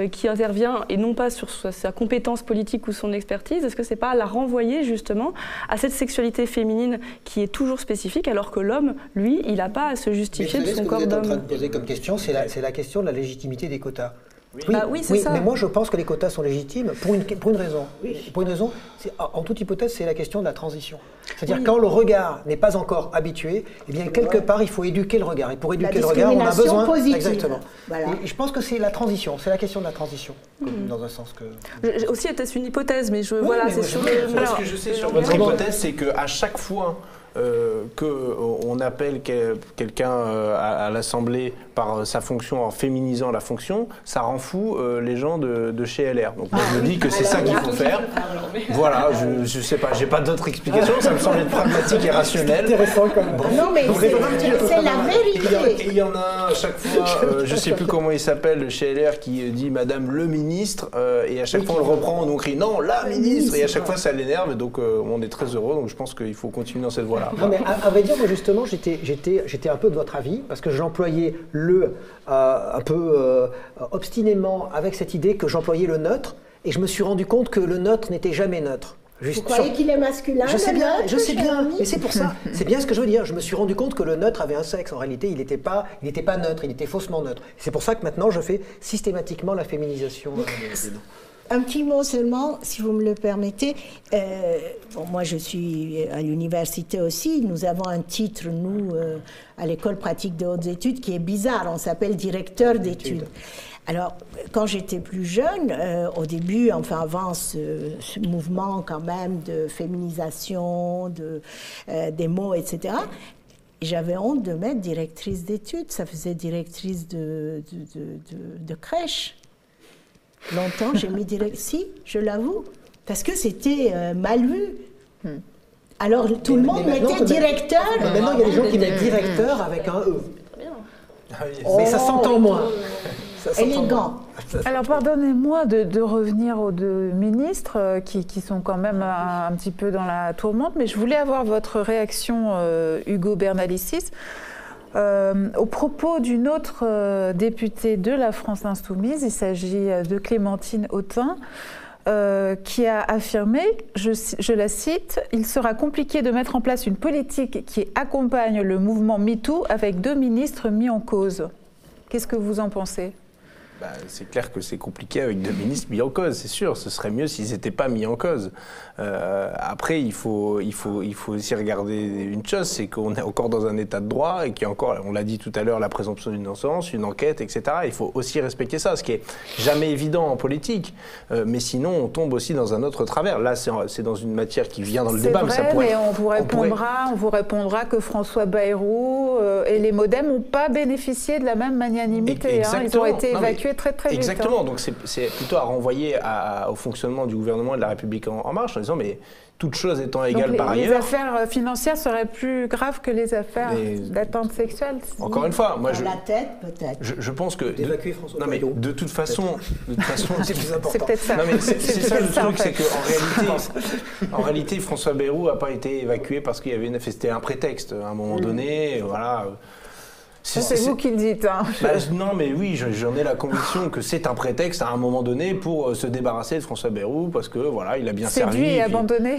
euh, qui intervient et non pas sur sa, sa compétence politique ou son expertise, est-ce que c'est pas la renvoyer justement à cette sexualité féminine qui est toujours spécifique alors que l'homme, lui, il n'a pas à se justifier de son corps d'homme. Ce que vous êtes en train de poser comme question, c'est la, la question de la légitimité des quotas. Oui, bah oui, oui ça. Mais moi je pense que les quotas sont légitimes pour une, pour une raison. Oui. Pour une raison, en toute hypothèse, c'est la question de la transition. C'est-à-dire oui. quand le regard n'est pas encore habitué, eh bien quelque part il faut éduquer le regard. Et pour éduquer le regard, on a besoin. Positive. Exactement. Voilà. Et je pense que c'est la transition, c'est la question de la transition, mm-hmm. dans un sens que. Je, aussi, peut-être une hypothèse, mais je oui, voilà, c'est sûr. Ce que je sais sur votre hypothèse, c'est que à chaque fois euh, qu'on appelle quel, quelqu'un euh, à, à l'Assemblée par euh, sa fonction en féminisant la fonction, ça rend fou euh, les gens de, de chez L R. Donc moi, je me dis que c'est ça qu'il faut faire. Voilà, je, je sais pas, j'ai pas d'autres explications, ça me semble être pragmatique et rationnel. Intéressant quand même. Bon. Non mais c'est la vérité. Et il y en a un à chaque fois, euh, je sais plus comment il s'appelle chez L R qui dit Madame le ministre euh, et à chaque oui, fois on le reprend, on crie non la ministre et à chaque fois ça l'énerve. Donc euh, on est très heureux. Donc je pense qu'il faut continuer dans cette voie-là. Non mais à, à vrai dire, moi justement, j'étais, j'étais, j'étais un peu de votre avis parce que j'employais le euh, un peu euh, obstinément avec cette idée que j'employais le neutre. Et je me suis rendu compte que le neutre n'était jamais neutre. Juste Vous croyez sur... qu'il est masculin? Je sais bien, neutre, je sais bien, mais c'est pour ça. C'est bien ce que je veux dire. Je me suis rendu compte que le neutre avait un sexe. En réalité, il n'était pas, il n'était pas neutre, il était faussement neutre. C'est pour ça que maintenant, je fais systématiquement la féminisation. Un petit mot seulement, si vous me le permettez. Euh, bon, moi, je suis à l'université aussi. Nous avons un titre, nous, euh, à l'école pratique de hautes études, qui est bizarre. On s'appelle directeur d'études. Alors, quand j'étais plus jeune, euh, au début, enfin avant ce, ce mouvement quand même de féminisation, de, euh, des mots, et cetera, j'avais honte de mettre directrice d'études. Ça faisait directrice de, de, de, de, de crèche. Longtemps, j'ai mis directrice, si, je l'avoue, parce que c'était euh, mal vu. Hmm. Alors, tout mais, le monde mettait directeur. Mais maintenant, il y a des gens qui mettent directeur avec un E. Oh, mais ça s'entend moins. Élégant. Alors pardonnez-moi de, de revenir aux deux ministres euh, qui, qui sont quand même un, un petit peu dans la tourmente, mais je voulais avoir votre réaction, euh, Ugo Bernalicis, euh, au propos d'une autre euh, députée de la France insoumise, il s'agit de Clémentine Autain, euh, qui a affirmé, je, je la cite, « Il sera compliqué de mettre en place une politique qui accompagne le mouvement MeToo avec deux ministres mis en cause ». Qu'est-ce que vous en pensez ? Bah, c'est clair que c'est compliqué avec deux ministres mis en cause, c'est sûr. Ce serait mieux s'ils n'étaient pas mis en cause. Euh, après, il faut, il, faut, il faut aussi regarder une chose, c'est qu'on est encore dans un état de droit et qu'il y a encore, on l'a dit tout à l'heure, la présomption d'innocence, une enquête, et cetera. Il faut aussi respecter ça, ce qui n'est jamais évident en politique. Euh, mais sinon, on tombe aussi dans un autre travers. Là, c'est dans une matière qui vient dans le débat. C'est vrai, mais, ça pourrait, mais on, vous répondra, on, pourrait... on vous répondra que François Bayrou euh, et les Modem n'ont pas bénéficié de la même magnanimité. Hein, ils ont été évacués. Très, très exactement, vite, hein. Donc c'est plutôt à renvoyer à, au fonctionnement du gouvernement et de la République en, en marche en disant mais toute chose étant égale les, par ailleurs. Les affaires financières seraient plus graves que les affaires d'atteinte sexuelle. Encore une fois, moi je, la tête peut-être. Je, je pense que d'évacuer François non mais de toute façon, de toute façon c'est plus important. C'est peut-être ça. Non mais c'est ça le ça, truc, c'est que en réalité, en réalité, François Bayrou n'a pas été évacué parce qu'il y avait une, c'était un prétexte à un moment mm. donné, voilà. C'est vous qui le dites. Hein. Bah, non, mais oui, j'en ai la conviction que c'est un prétexte à un moment donné pour se débarrasser de François Bayrou parce que voilà, il a bien servi. Séduit et abandonné.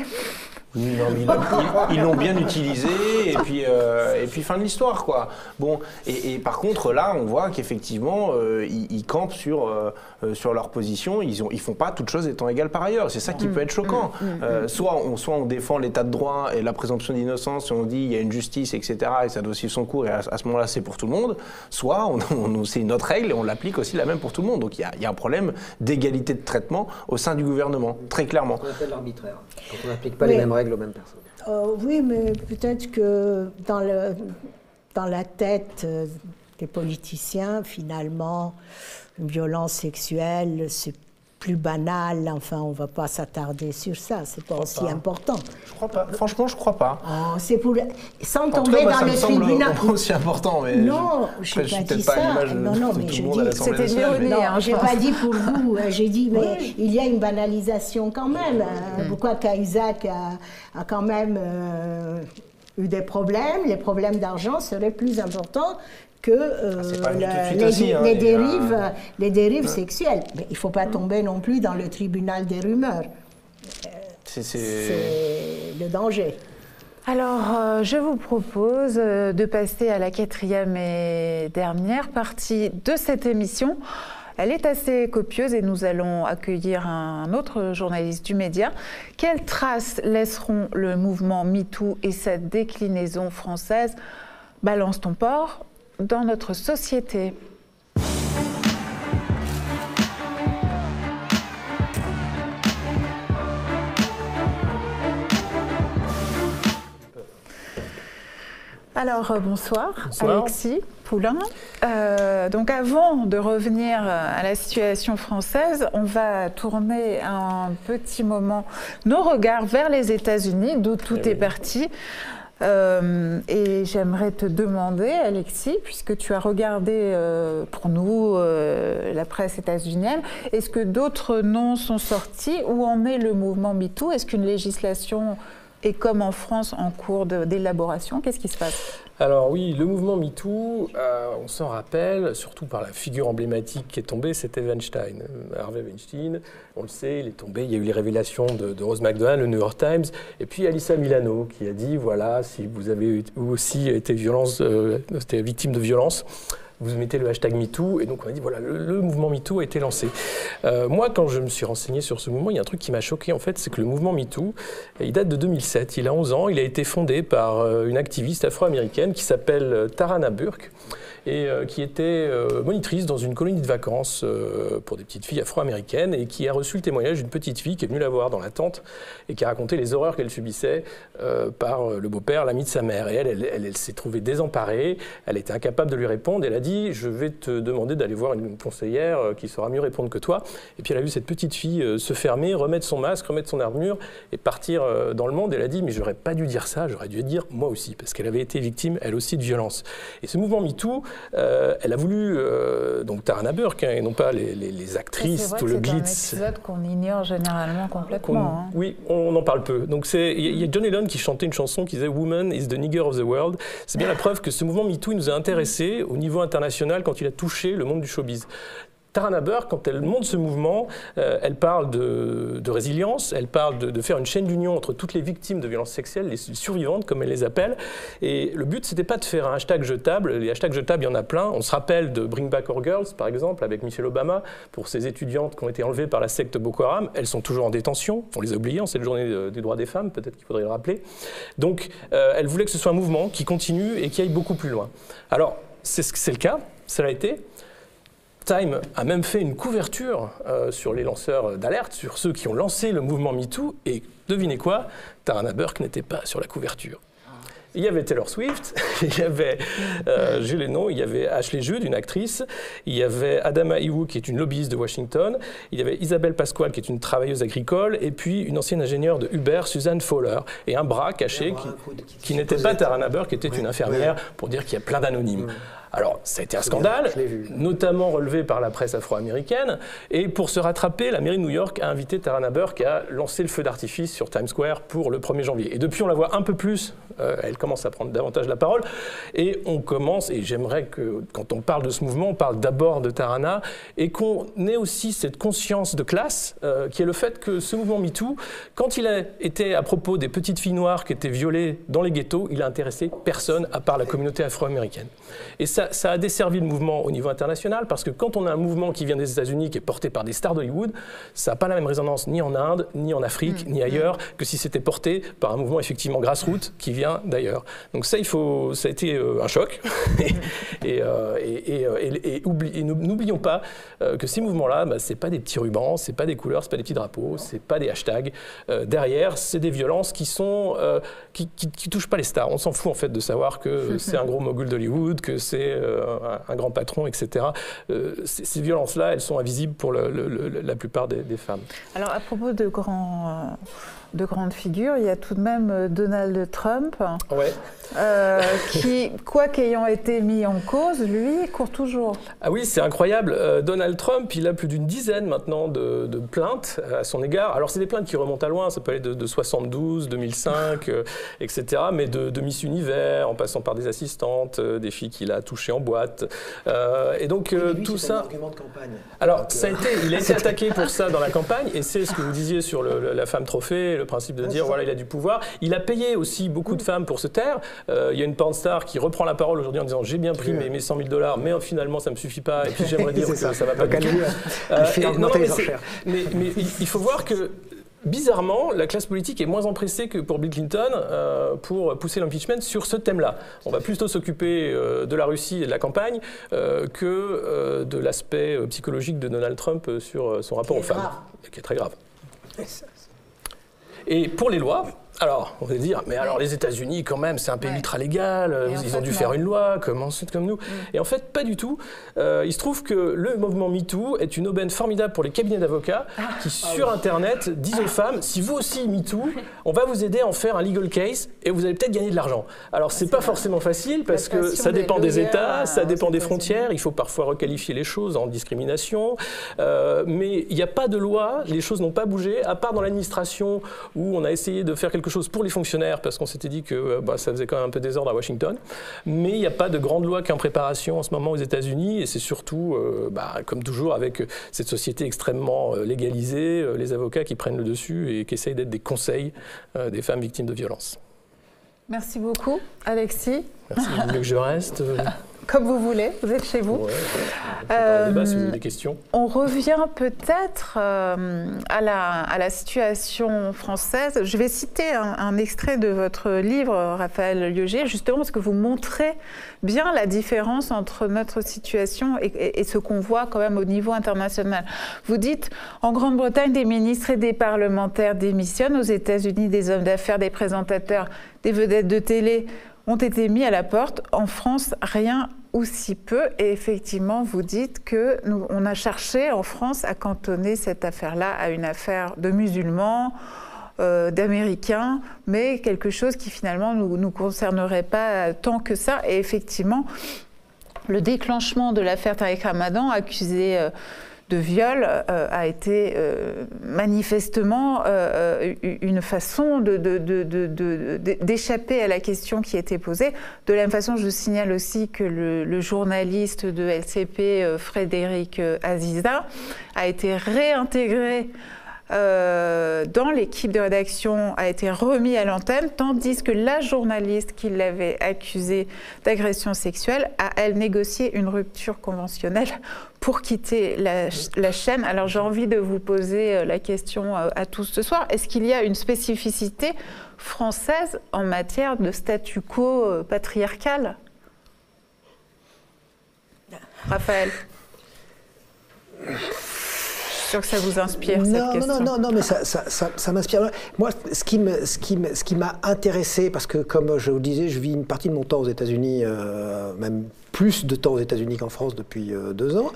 Oui, non, ils l'ont bien utilisé et puis, euh, et puis fin de l'histoire quoi. Bon, et, et par contre là on voit qu'effectivement euh, ils, ils campent sur, euh, sur leur position, ils ne ils font pas toutes choses étant égales par ailleurs, c'est ça qui mmh, peut être choquant. Mmh, mmh, euh, soit, on, soit on défend l'état de droit et la présomption d'innocence et on dit il y a une justice etc et ça doit suivre son cours et à, à ce moment là c'est pour tout le monde, soit on, on, c'est une autre règle et on l'applique aussi la même pour tout le monde, donc il y a, y a un problème d'égalité de traitement au sein du gouvernement, très clairement. On appelle l'arbitraire, quand on n'applique pas oui. les mêmes règles. Même personne. Euh, oui, mais peut-être que dans, le, dans la tête des politiciens, finalement, une violence sexuelle, c'est plus banal. Enfin, on ne va pas s'attarder sur ça. C'est pas aussi pas. important. Je crois pas. Franchement, je ne crois pas. Oh, c'est pour sans en tomber cas, moi, dans le tribunal. C'est aussi important, mais non, je n'ai pas dit ça. Non, non, mais je dis, c'était l'ironie. J'ai pas dit pour vous. J'ai dit, mais oui. il y a une banalisation quand même. Hein. Mm. Pourquoi Cahuzac a, a quand même euh, eu des problèmes. Les problèmes d'argent seraient plus importants que euh, ah, le, les, aussi, hein, les dérives, euh, les dérives ouais. sexuelles. Mais il ne faut pas tomber non plus dans le tribunal des rumeurs. Euh, C'est le danger. Alors, euh, je vous propose de passer à la quatrième et dernière partie de cette émission. Elle est assez copieuse et nous allons accueillir un autre journaliste du Média. Quelles traces laisseront le mouvement MeToo et sa déclinaison française Balance ton porc dans notre société. Alors, bonsoir, bonsoir. Alexis Poulain. Euh, donc avant de revenir à la situation française, on va tourner un petit moment nos regards vers les États-Unis, d'où tout eh est oui. parti. Euh, et j'aimerais te demander, Alexis, puisque tu as regardé euh, pour nous euh, la presse états-unienne, est-ce que d'autres noms sont sortis? Où en est le mouvement MeToo? Est-ce qu'une législation est, comme en France, en cours d'élaboration? Qu'est-ce qui se passe? Alors oui, le mouvement MeToo, euh, on s'en rappelle, surtout par la figure emblématique qui est tombée, c'était Weinstein, Harvey Weinstein. On le sait, il est tombé, il y a eu les révélations de, de Rose McGowan, le New York Times, et puis Alyssa Milano qui a dit, voilà, si vous avez aussi été, violence, euh, été victime de violence, vous mettez le hashtag MeToo, et donc on a dit, voilà, le, le mouvement MeToo a été lancé. Euh, moi, quand je me suis renseigné sur ce mouvement, il y a un truc qui m'a choqué, en fait, c'est que le mouvement MeToo, il date de deux mille sept, il a onze ans, il a été fondé par une activiste afro-américaine qui s'appelle Tarana Burke, et euh, qui était euh, monitrice dans une colonie de vacances euh, pour des petites filles afro-américaines, et qui a reçu le témoignage d'une petite fille qui est venue la voir dans la tente et qui a raconté les horreurs qu'elle subissait euh, par le beau-père, l'ami de sa mère. Et elle, elle, elle, elle s'est trouvée désemparée, elle était incapable de lui répondre, elle a dit « je vais te demander d'aller voir une conseillère qui saura mieux répondre que toi ». Et puis elle a vu cette petite fille euh, se fermer, remettre son masque, remettre son armure et partir euh, dans le monde. Elle a dit « mais j'aurais pas dû dire ça, j'aurais dû dire moi aussi », parce qu'elle avait été victime, elle aussi, de violence. Et ce mouvement MeToo, Euh, elle a voulu, euh, donc Tarana Burke, hein, et non pas les, les, les actrices, tout le glitz. C'est un épisode qu'on ignore généralement complètement. Hein. Oui, on en parle peu. Donc il y a John Lennon qui chantait une chanson qui disait « Woman is the nigger of the world ». C'est bien la preuve que ce mouvement MeToo nous a intéressés au niveau international quand il a touché le monde du showbiz. Tarana Burke, quand elle monte ce mouvement, euh, elle parle de, de résilience, elle parle de, de faire une chaîne d'union entre toutes les victimes de violences sexuelles, les survivantes comme elle les appelle. Et le but, c'était pas de faire un hashtag jetable. Les hashtags jetables, il y en a plein. On se rappelle de Bring Back Our Girls, par exemple, avec Michelle Obama, pour ces étudiantes qui ont été enlevées par la secte Boko Haram. Elles sont toujours en détention. On les a oubliées en cette journée de, des droits des femmes, peut-être qu'il faudrait le rappeler. Donc, euh, elle voulait que ce soit un mouvement qui continue et qui aille beaucoup plus loin. Alors, c'est le cas, ça l'a été. Time a même fait une couverture euh, sur les lanceurs d'alerte, sur ceux qui ont lancé le mouvement MeToo, et devinez quoi, Tarana Burke n'était pas sur la couverture. Il y avait Taylor Swift, il y avait, euh, j'ai les noms, il y avait Ashley Judd, une actrice, il y avait Adama Iwu, qui est une lobbyiste de Washington, il y avait Isabelle Pasquale, qui est une travailleuse agricole, et puis une ancienne ingénieure de Uber, Suzanne Fowler, et un bras caché qui, qui, qui n'était pas Tarana Burke, qui était une infirmière, pour dire qu'il y a plein d'anonymes. Alors, ça a été un scandale, notamment relevé par la presse afro-américaine. Et pour se rattraper, la mairie de New York a invité Tarana Burke à lancer le feu d'artifice sur Times Square pour le premier janvier. Et depuis, on la voit un peu plus. Euh, elle commence à prendre davantage la parole. Et on commence, et j'aimerais que, quand on parle de ce mouvement, on parle d'abord de Tarana, et qu'on ait aussi cette conscience de classe, euh, qui est le fait que ce mouvement MeToo, quand il a été à propos des petites filles noires qui étaient violées dans les ghettos, il a intéressé personne à part la communauté afro-américaine. Et ça, ça a desservi le mouvement au niveau international, parce que quand on a un mouvement qui vient des États-Unis, qui est porté par des stars d'Hollywood, ça n'a pas la même résonance ni en Inde, ni en Afrique, mmh. ni ailleurs, que si c'était porté par un mouvement effectivement grassroots qui vient d'ailleurs. Donc ça, il faut, ça a été euh, un choc. et, et, euh, et, et, et, et, et, et n'oublions pas euh, que ces mouvements-là, bah, ce n'est pas des petits rubans, ce n'est pas des couleurs, ce n'est pas des petits drapeaux, ce n'est pas des hashtags. Euh, derrière, c'est des violences qui sont, euh, qui, qui, qui touchent pas les stars. On s'en fout en fait de savoir que c'est un gros mogul d'Hollywood, que c'est Euh, un grand patron, et cetera. Euh, ces ces violences-là, elles sont invisibles pour le, le, le, la plupart des, des femmes. Alors, à propos de, grands, euh, de grandes figures, il y a tout de même Donald Trump, ouais. euh, qui, quoi qu'ayant été mis en cause, lui, court toujours. Ah oui, c'est incroyable. Euh, Donald Trump, il a plus d'une dizaine maintenant de, de plaintes à son égard. Alors, c'est des plaintes qui remontent à loin. Ça peut aller de, de soixante-douze, deux mille cinq, euh, et cetera. Mais de, de Miss Univers, en passant par des assistantes, euh, des filles qu'il a touchées en boîte. Euh, et donc, euh, lui, tout ça. Un argument de campagne. Alors, donc, ça a été, il a été attaqué pour ça dans la campagne, et c'est ce que vous disiez sur le, le, la femme trophée, le principe de ouais, dire voilà, il a du pouvoir. Il a payé aussi beaucoup mmh. de femmes pour se taire. Euh, il y a une porn star qui reprend la parole aujourd'hui en disant j'ai bien pris oui, mes, mes cent mille dollars, mais finalement, ça ne me suffit pas, et puis j'aimerais dire que ça ne va pas du tout. Euh, et, non, non, mais, mais, mais il faut voir que. Bizarrement, la classe politique est moins empressée que pour Bill Clinton euh, pour pousser l'impeachment sur ce thème-là. On va plutôt s'occuper euh, de la Russie et de la campagne euh, que euh, de l'aspect psychologique de Donald Trump sur son rapport aux femmes, qui est très grave. Et pour les lois, Alors, on va dire, mais alors les États-Unis, quand même, c'est un pays ouais. ultra légal, et ils ont fait, dû non. faire une loi, comme ensuite comme nous. Mm. Et en fait, pas du tout. Euh, il se trouve que le mouvement MeToo est une aubaine formidable pour les cabinets d'avocats ah. qui, ah, sur oui. Internet, disent aux femmes, si vous aussi MeToo, on va vous aider à en faire un legal case et vous allez peut-être gagner de l'argent. Alors, c'est pas forcément facile parce que ça dépend des États, ça dépend des frontières, il faut parfois requalifier les choses en discrimination, euh, mais il n'y a pas de loi, les choses n'ont pas bougé, à part dans l'administration où on a essayé de faire quelque chose pour les fonctionnaires parce qu'on s'était dit que bah, ça faisait quand même un peu désordre à Washington, mais il n'y a pas de grande loi qui est en préparation en ce moment aux États-Unis et c'est surtout, euh, bah, comme toujours, avec cette société extrêmement légalisée, les avocats qui prennent le dessus et qui essayent d'être des conseils euh, des femmes victimes de violences. Merci beaucoup, Alexis. Merci, il vaut mieux que je reste. Comme vous voulez, vous êtes chez vous. Ouais, ouais, on peut euh, débat, si vous avez des questions. On revient peut-être euh, à, la, à la situation française. Je vais citer un, un extrait de votre livre, Raphaël Liogier, justement parce que vous montrez bien la différence entre notre situation et, et, et ce qu'on voit quand même au niveau international. Vous dites, en Grande-Bretagne, des ministres et des parlementaires démissionnent, aux États-Unis, des hommes d'affaires, des présentateurs, des vedettes de télé ont été mis à la porte. En France, rien ou si peu. Et effectivement, vous dites que nous, on a cherché en France à cantonner cette affaire-là à une affaire de musulmans, euh, d'Américains, mais quelque chose qui finalement ne nous, nous concernerait pas tant que ça. Et effectivement, le déclenchement de l'affaire Tariq Ramadan, accusé euh, de viol, euh, a été euh, manifestement euh, une façon de, de, de, de, de, de, d'échapper à la question qui était posée. De la même façon, je signale aussi que le, le journaliste de L C P, euh, Frédéric Aziza, a été réintégré euh, dans l'équipe de rédaction, a été remis à l'antenne, tandis que la journaliste qui l'avait accusée d'agression sexuelle a, elle, négocié une rupture conventionnelle pour quitter la, la chaîne. Alors j'ai envie de vous poser la question à, à tous ce soir. Est-ce qu'il y a une spécificité française en matière de statu quo patriarcal? Raphaël, je suis sûre que ça vous inspire, non, cette question. Non, non, non, mais ça, ça, ça, ça m'inspire. Moi, ce qui me, ce qui me, ce qui m'a intéressé, parce que comme je vous disais, je vis une partie de mon temps aux États-Unis, euh, même plus de temps aux États-Unis qu'en France depuis euh, deux ans.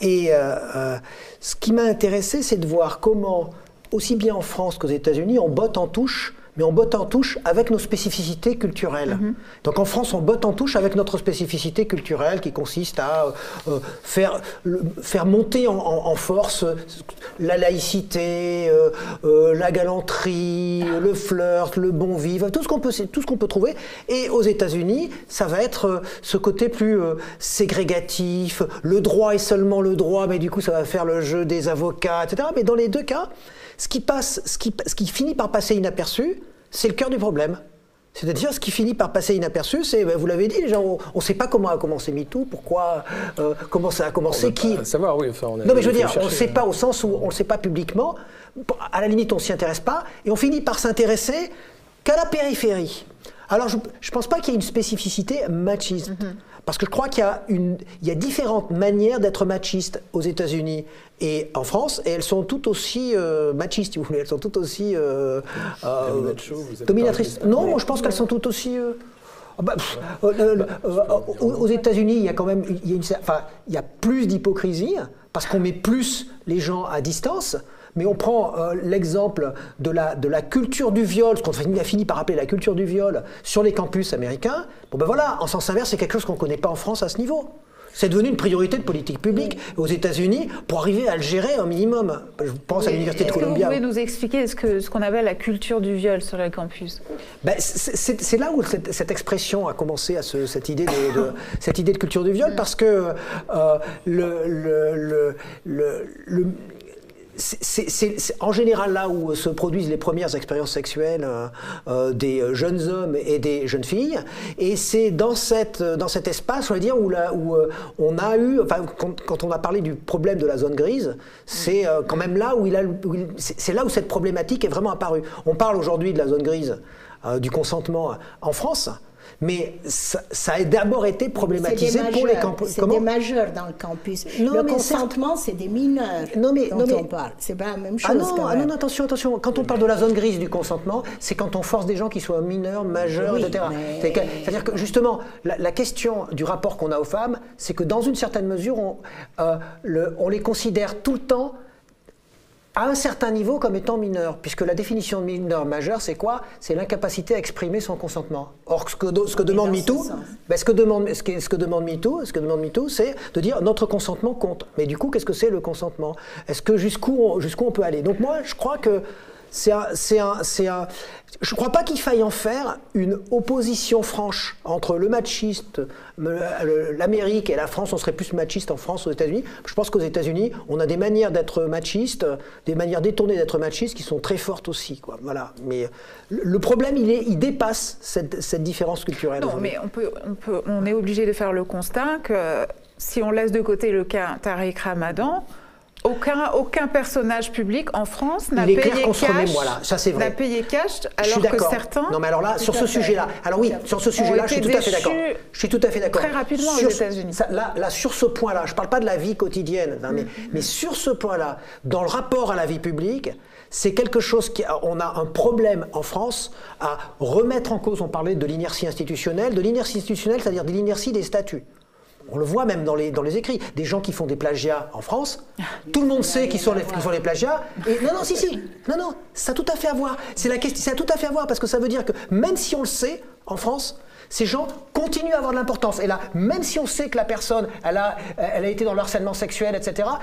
Et euh, euh, ce qui m'a intéressé, c'est de voir comment, aussi bien en France qu'aux États-Unis, on botte en touche, mais on botte en touche avec nos spécificités culturelles. Mm-hmm. Donc en France, on botte en touche avec notre spécificité culturelle qui consiste à euh, faire, le, faire monter en, en, en force la laïcité, euh, euh, la galanterie, le flirt, le bon vivre, tout ce qu'on peut, tout ce qu'on peut trouver. Et aux États-Unis, ça va être euh, ce côté plus euh, ségrégatif, le droit est seulement le droit, mais du coup ça va faire le jeu des avocats, et cetera. Mais dans les deux cas, ce qui, passe, ce, qui, ce qui finit par passer inaperçu, c'est le cœur du problème. C'est-à-dire, ce qui finit par passer inaperçu, c'est, ben, vous l'avez dit, déjà, on ne sait pas comment a commencé MeToo, pourquoi, euh, comment ça a commencé, on qui... Pas savoir, oui, enfin, on a non, mais je veux dire, chercher, on ne sait pas au sens où on ne le sait pas publiquement, à la limite, on ne s'y intéresse pas, et on finit par s'intéresser qu'à la périphérie. Alors, je ne pense pas qu'il y ait une spécificité machisme. Mm-hmm. Parce que je crois qu'il y a, une, il y a différentes manières d'être machiste aux États-Unis et en France, et elles sont toutes aussi euh, machistes, si vous voulez. Elles sont toutes aussi euh, euh, dominatrices. Non, moi je pense qu'elles sont toutes aussi. Euh, bah, pff, euh, euh, euh, aux, aux États-Unis, il y a quand même, il y a une, enfin, il y a plus d'hypocrisie parce qu'on met plus les gens à distance. Mais on prend euh, l'exemple de la, de la culture du viol, ce qu'on a fini par appeler la culture du viol, sur les campus américains. Bon ben voilà, en sens inverse, c'est quelque chose qu'on ne connaît pas en France à ce niveau. C'est devenu une priorité de politique publique aux États-Unis pour arriver à le gérer un minimum. Je pense oui, à l'Université de Columbia. Est-ce que vous pouvez nous expliquer ce qu'on ce qu'on appelle la culture du viol sur les campus? Ben, c'est là où cette, cette expression a commencé, à ce, cette, idée de, de, cette idée de culture du viol, parce que euh, le... le, le, le, le c'est en général là où se produisent les premières expériences sexuelles euh, des jeunes hommes et des jeunes filles, et c'est dans, cette, dans cet espace, on va dire, où, la, où euh, on a eu, enfin, quand, quand on a parlé du problème de la zone grise, c'est euh, quand même là où, il a, où il, c'est là où cette problématique est vraiment apparue. On parle aujourd'hui de la zone grise, euh, du consentement en France. Mais ça, ça a d'abord été problématisé pour les campus. C'est des majeurs dans le campus. Non, le consentement, c'est des mineurs non, mais, dont non, mais... on parle. C'est pas la même chose. Ah non, quand même. Ah non, attention, attention. Quand on parle de la zone grise du consentement, c'est quand on force des gens qui soient mineurs, majeurs, oui, et cetera. Mais... C'est-à-dire que, justement, la, la question du rapport qu'on a aux femmes, c'est que dans une certaine mesure, on, euh, le, on les considère tout le temps à un certain niveau comme étant mineur, puisque la définition de mineur majeur, c'est quoi? C'est l'incapacité à exprimer son consentement. Or, ce que, ce que demande MeToo, ce, ben, ce que demande, ce que, ce que demande MeToo, ce que demande MeToo, c'est de dire notre consentement compte. Mais du coup, qu'est-ce que c'est le consentement? Est-ce que jusqu'où on, jusqu'où on peut aller? Donc moi, je crois que c'est un, c'est un, c'est un. Je ne crois pas qu'il faille en faire une opposition franche entre le machiste, l'Amérique et la France. On serait plus machiste en France aux États-Unis. Je pense qu'aux États-Unis, on a des manières d'être machiste, des manières détournées d'être machiste qui sont très fortes aussi, quoi. Voilà. Mais le problème, il, est, il dépasse cette, cette différence culturelle. Non, mais on, peut, on, peut, on est obligé de faire le constat que si on laisse de côté le cas Tariq Ramadan, Aucun, aucun personnage public en France n'a payé, voilà, payé cash, alors que certains... Non mais alors là, sur ce sujet-là, alors oui, sur ce sujet-là, je suis tout à fait d'accord. Je suis tout à fait d'accord. Très rapidement aux États-Unis. Là, là, sur ce point-là, je ne parle pas de la vie quotidienne, hein, mais, mm-hmm. mais sur ce point-là, dans le rapport à la vie publique, c'est quelque chose qui... On a un problème en France à remettre en cause, on parlait de l'inertie institutionnelle, de l'inertie institutionnelle, c'est-à-dire de l'inertie des statuts. On le voit même dans les, dans les écrits. Des gens qui font des plagiats en France, tout le monde sait qu'ils sont, qu'ils sont les plagiats. Et non, non, si, si. Non, non, ça a tout à fait à voir. C'est la question, ça a tout à fait à voir parce que ça veut dire que même si on le sait, en France, ces gens continuent à avoir de l'importance. Et là, même si on sait que la personne, elle a, elle a été dans le harcèlement sexuel, et cetera,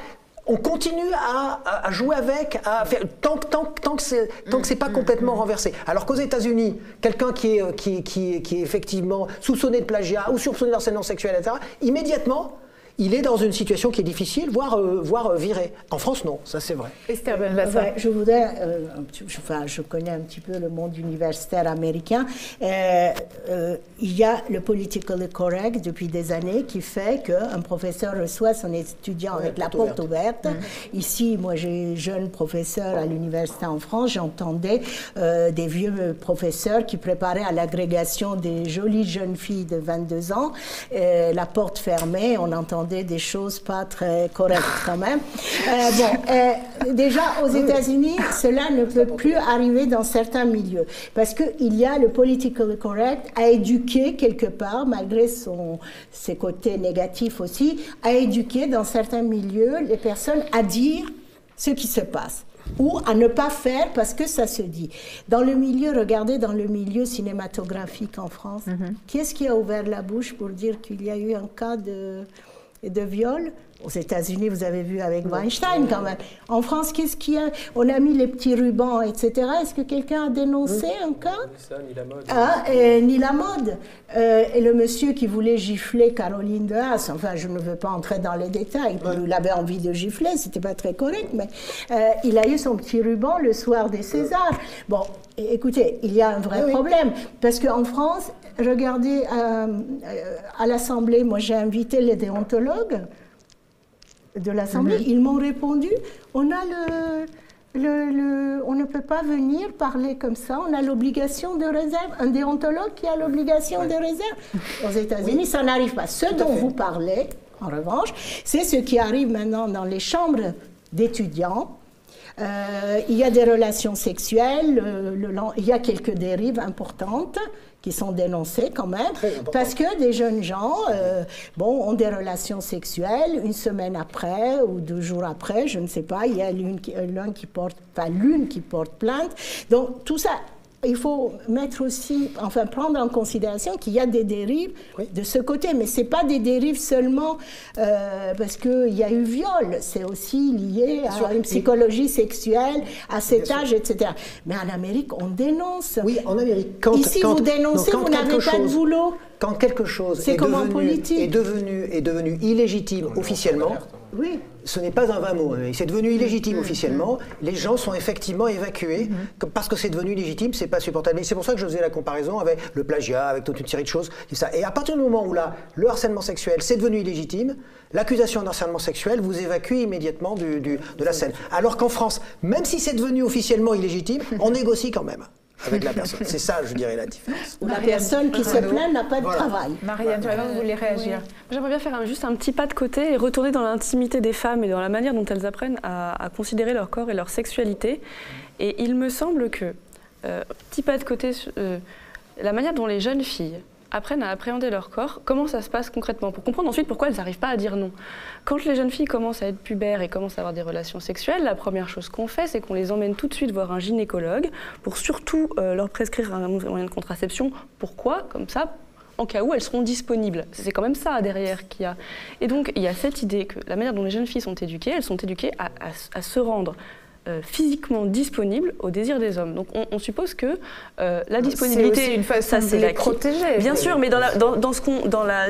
on continue à, à, à jouer avec, à faire, tant, tant, tant que c'est tant que c'est pas complètement renversé. Alors qu'aux États-Unis, quelqu'un qui est, qui, qui, qui est effectivement soupçonné de plagiat ou soupçonné de harcèlement sexuel, et cetera, immédiatement, il est dans une situation qui est difficile, voire, euh, voire euh, viré. En France, non, ça c'est vrai. Esther Benbassa. Ouais, je voudrais, euh, je, enfin, je connais un petit peu le monde universitaire américain. Euh, euh, il y a le politically correct depuis des années qui fait qu'un professeur reçoit son étudiant ouais, avec la porte ouverte. ouverte. Mmh. Ici, moi j'ai jeune professeur à l'université en France, j'entendais euh, des vieux professeurs qui préparaient à l'agrégation des jolies jeunes filles de vingt-deux ans, euh, la porte fermée, on entendait des choses pas très correctes quand même. Euh, bon, euh, déjà aux États-Unis, cela ne peut plus arriver dans certains milieux parce qu'il y a le political correct à éduquer quelque part, malgré son, ses côtés négatifs aussi, à éduquer dans certains milieux les personnes à dire ce qui se passe, ou à ne pas faire parce que ça se dit. Dans le milieu, regardez, dans le milieu cinématographique en France, mm-hmm. qu'est-ce qui a ouvert la bouche pour dire qu'il y a eu un cas de... et de viol. Aux États-Unis, vous avez vu avec Weinstein quand même. En France, qu'est-ce qu'il y a? On a mis les petits rubans, et cetera. Est-ce que quelqu'un a dénoncé mmh. un cas? Ça, ni la mode. Ah, et, ni la mode. Euh, et le monsieur qui voulait gifler Caroline de Haas, enfin, je ne veux pas entrer dans les détails. Ouais. Il avait envie de gifler, c'était pas très correct, mais euh, il a eu son petit ruban le soir des Césars. Ouais. Bon, écoutez, il y a un vrai oui, problème, oui. parce qu'en France, regardez, euh, à l'Assemblée, moi j'ai invité les déontologues de l'Assemblée, mmh. ils m'ont répondu, on a le, le, le, on ne peut pas venir parler comme ça, on a l'obligation de réserve, un déontologue qui a l'obligation ouais. de réserve. Aux États-Unis, oui. ça n'arrive pas. Ce dont vous parlez, en revanche, c'est ce qui arrive maintenant dans les chambres d'étudiants. Euh, il y a des relations sexuelles, le, le, il y a quelques dérives importantes qui sont dénoncées quand même, parce que des jeunes gens euh, bon, ont des relations sexuelles une semaine après ou deux jours après, je ne sais pas, il y a l'une qui, qui porte, enfin l'une qui porte plainte, donc tout ça... Il faut mettre aussi, enfin prendre en considération qu'il y a des dérives oui. de ce côté, mais c'est pas des dérives seulement euh, parce qu'il y a eu viol, c'est aussi lié à une psychologie sexuelle, à cet âge, et cetera. Mais en Amérique, on dénonce. Oui, en Amérique. Quand, Ici, quand, vous dénoncez, non, vous n'avez pas de boulot. Quand quelque chose est, est, devenu, est, devenu, est devenu illégitime on officiellement, oui. ce n'est pas un vain mot, c'est devenu illégitime officiellement, les gens sont effectivement évacués, mm-hmm. parce que c'est devenu illégitime, c'est pas supportable. C'est pour ça que je faisais la comparaison avec le plagiat, avec toute une série de choses, et, ça. et à partir du moment où là, le harcèlement sexuel, c'est devenu illégitime, l'accusation de harcèlement sexuel vous évacue immédiatement du, du, de la scène. Alors qu'en France, même si c'est devenu officiellement illégitime, on négocie quand même. avec la personne. C'est ça, je dirais, la différence. Ou la personne qui se plaint n'a pas de voilà. travail. Marianne, tu vous voulez réagir? Oui. J'aimerais bien faire un, juste un petit pas de côté et retourner dans l'intimité des femmes et dans la manière dont elles apprennent à, à considérer leur corps et leur sexualité. Et il me semble que, euh, petit pas de côté, euh, la manière dont les jeunes filles apprennent à appréhender leur corps, comment ça se passe concrètement, pour comprendre ensuite pourquoi elles n'arrivent pas à dire non. Quand les jeunes filles commencent à être pubères et commencent à avoir des relations sexuelles, la première chose qu'on fait, c'est qu'on les emmène tout de suite voir un gynécologue pour surtout euh, leur prescrire un moyen de contraception. Pourquoi? Comme ça, en cas où elles seront disponibles. C'est quand même ça derrière qu'il y a. Et donc, il y a cette idée que la manière dont les jeunes filles sont éduquées, elles sont éduquées à, à, à se rendre Euh, physiquement disponible au désir des hommes. Donc on, on suppose que euh, la disponibilité, c'est aussi une façon de les protéger. Bien sûr, mais dans la, dans, dans ce qu'on, dans la,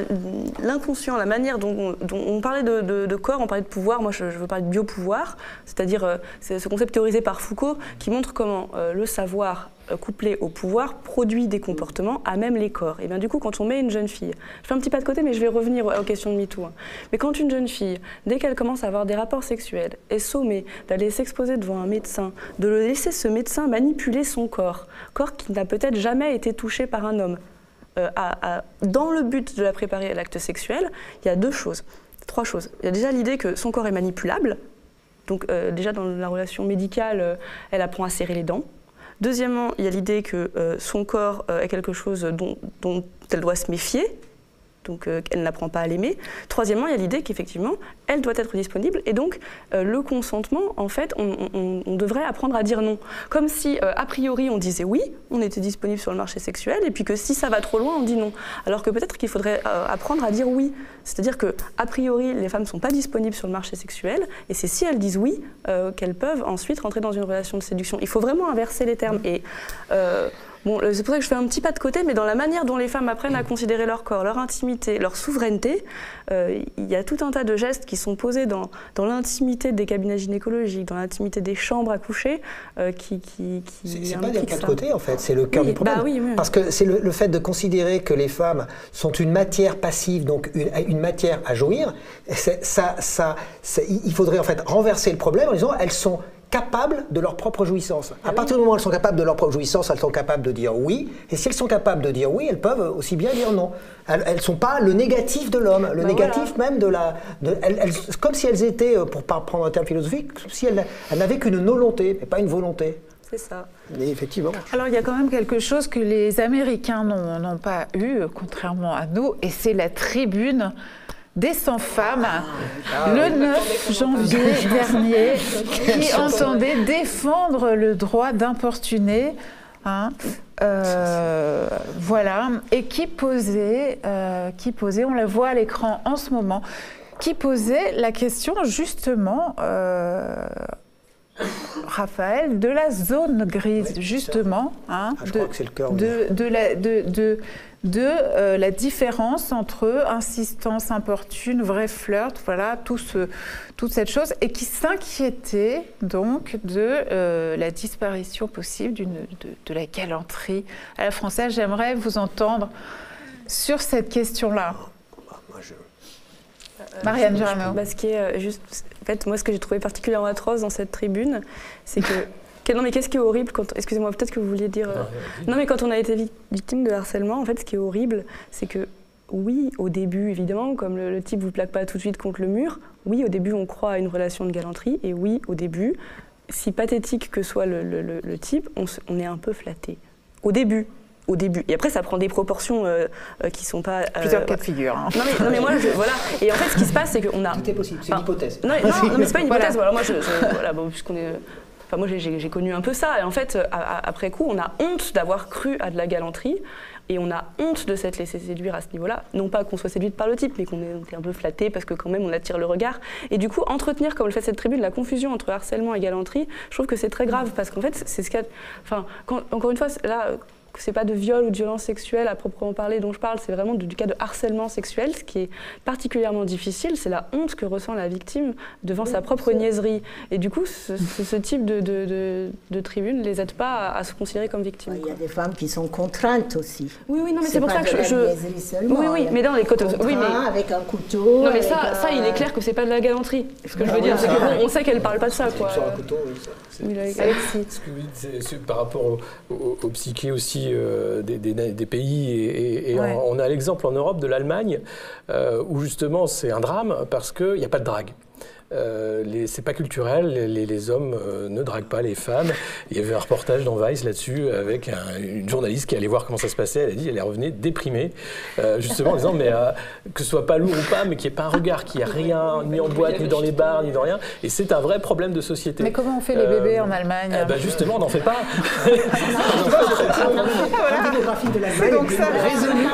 l'inconscient, la manière dont on, dont on parlait de, de, de corps, on parlait de pouvoir. Moi, je, je veux parler de biopouvoir, c'est-à-dire euh, c'est ce concept théorisé par Foucault qui montre comment euh, le savoir couplé au pouvoir produit des comportements à même les corps. Et bien du coup, quand on met une jeune fille, je fais un petit pas de côté, mais je vais revenir aux questions de MeToo, hein. Mais quand une jeune fille, dès qu'elle commence à avoir des rapports sexuels, est sommée d'aller s'exposer devant un médecin, de le laisser ce médecin manipuler son corps, corps qui n'a peut-être jamais été touché par un homme, euh, à, à, dans le but de la préparer à l'acte sexuel, il y a deux choses, trois choses. Il y a déjà l'idée que son corps est manipulable, donc euh, déjà dans la relation médicale, euh, elle apprend à serrer les dents. Deuxièmement, il y a l'idée que euh, son corps euh, est quelque chose dont, dont elle doit se méfier, donc euh, elle n'apprend pas à l'aimer. Troisièmement, il y a l'idée qu'effectivement, elle doit être disponible et donc euh, le consentement, en fait, on, on, on devrait apprendre à dire non. Comme si, euh, a priori, on disait oui, on était disponible sur le marché sexuel et puis que si ça va trop loin, on dit non. Alors que peut-être qu'il faudrait euh, apprendre à dire oui. C'est-à-dire que, a priori, les femmes ne sont pas disponibles sur le marché sexuel et c'est si elles disent oui euh, qu'elles peuvent ensuite rentrer dans une relation de séduction. Il faut vraiment inverser les termes. Et euh, bon, c'est pour ça que je fais un petit pas de côté, mais dans la manière dont les femmes apprennent à considérer leur corps, leur intimité, leur souveraineté, euh, il y a tout un tas de gestes qui sont posés dans, dans l'intimité des cabinets gynécologiques, dans l'intimité des chambres à coucher, euh, qui, qui, qui c'est pas des cas de côté, en fait, c'est le cœur oui, du problème. Bah oui, mais... Parce que c'est le, le fait de considérer que les femmes sont une matière passive, donc une, une matière à jouir, ça, ça, il faudrait en fait renverser le problème en disant elles sont capables de leur propre jouissance. À partir du moment où elles sont capables de leur propre jouissance, elles sont capables de dire oui. Et si elles sont capables de dire oui, elles peuvent aussi bien dire non. Elles ne sont pas le négatif de l'homme, le bah négatif voilà. même de la... De, elles, elles, comme si elles étaient, pour prendre un terme philosophique, si elles, elles n'avaient qu'une nolonté, mais pas une volonté. C'est ça. Mais effectivement. Alors il y a quand même quelque chose que les Américains n'ont pas eu, contrairement à nous, et c'est la tribune des cent femmes, ah, le neuf janvier dernier, qui entendait défendre le droit d'importuner, hein, euh, voilà, et qui posait, euh, qui posait, on la voit à l'écran en ce moment, qui posait la question justement, euh, Raphaël, de la zone grise, oui, justement, hein, ah, je de, crois que c'est le cœur, de, de la... De, de, de euh, la différence entre insistance, importune, vrai flirt, voilà, tout ce, toute cette chose, et qui s'inquiétait donc de euh, la disparition possible de, de la galanterie à la française. J'aimerais vous entendre sur cette question-là. Moi, je... Marianne Durano. Bah, ce qui est, euh, juste, en fait, moi, ce que j'ai trouvé particulièrement atroce dans cette tribune, c'est que... Non mais qu'est-ce qui est horrible quand... Excusez-moi, peut-être que vous vouliez dire... Euh... Non mais quand on a été victime de harcèlement, en fait, ce qui est horrible, c'est que, oui, au début, évidemment, comme le, le type vous plaque pas tout de suite contre le mur, oui, au début, on croit à une relation de galanterie, et oui, au début, si pathétique que soit le, le, le, le type, on, se, on est un peu flatté. Au début. Au début. Et après, ça prend des proportions euh, euh, qui ne sont pas... Euh, Plusieurs cas de figure. Hein. Non, mais, non, mais moi, je, voilà. Et en fait, ce qui se passe, c'est qu'on a... Tout est possible, c'est une hypothèse. Non, non, non, mais c'est pas une hypothèse. Voilà. Voilà, moi, je, je, voilà, bon, puisqu'on est... Enfin, moi, j'ai connu un peu ça. Et en fait, à, à, après coup, on a honte d'avoir cru à de la galanterie. Et on a honte de s'être laissé séduire à ce niveau-là. Non pas qu'on soit séduite par le type, mais qu'on est un peu flatté parce que quand même on attire le regard. Et du coup, entretenir, comme le fait cette tribune, la confusion entre harcèlement et galanterie, je trouve que c'est très grave. Parce qu'en fait, c'est ce qu'il y a... Enfin, quand, encore une fois, là... C'est pas de viol ou de violence sexuelle à proprement parler dont je parle, c'est vraiment du, du cas de harcèlement sexuel. Ce qui est particulièrement difficile, c'est la honte que ressent la victime devant oui, sa propre niaiserie. Et du coup, ce, ce, ce type de, de, de, de tribune ne les aide pas à, à se considérer comme victimes. Il y a des femmes qui sont contraintes aussi. Oui, oui, non, mais c'est pour ça que je. Oui, oui, mais dans les côtes. Oui, mais avec un couteau. Non, mais ça, un... ça, il est clair que c'est pas de la galanterie. Ce que ah, je veux oui, dire, c'est qu'on sait qu'elle parle pas de ça, quoi. Sur un couteau, oui, ça. Alexis. Par rapport aux au, au psyché aussi euh, des, des, des pays, et, et ouais. on, on a l'exemple en Europe de l'Allemagne, euh, où justement c'est un drame parce qu'il n'y a pas de drague. Euh, c'est pas culturel, les, les hommes euh, ne draguent pas les femmes. Il y avait un reportage dans Vice là-dessus avec un, une journaliste qui allait voir comment ça se passait. Elle a dit elle est revenue déprimée, euh, justement en disant mais euh, que ce soit pas lourd ou pas, mais qu'il n'y ait pas un regard, qu'il n'y a rien, ni en boîte, ni dans les bars, ni dans rien. Et c'est un vrai problème de société. Mais comment on fait les bébés euh, en Allemagne euh, bah justement, on n'en fait pas. C'est donc ça, résolu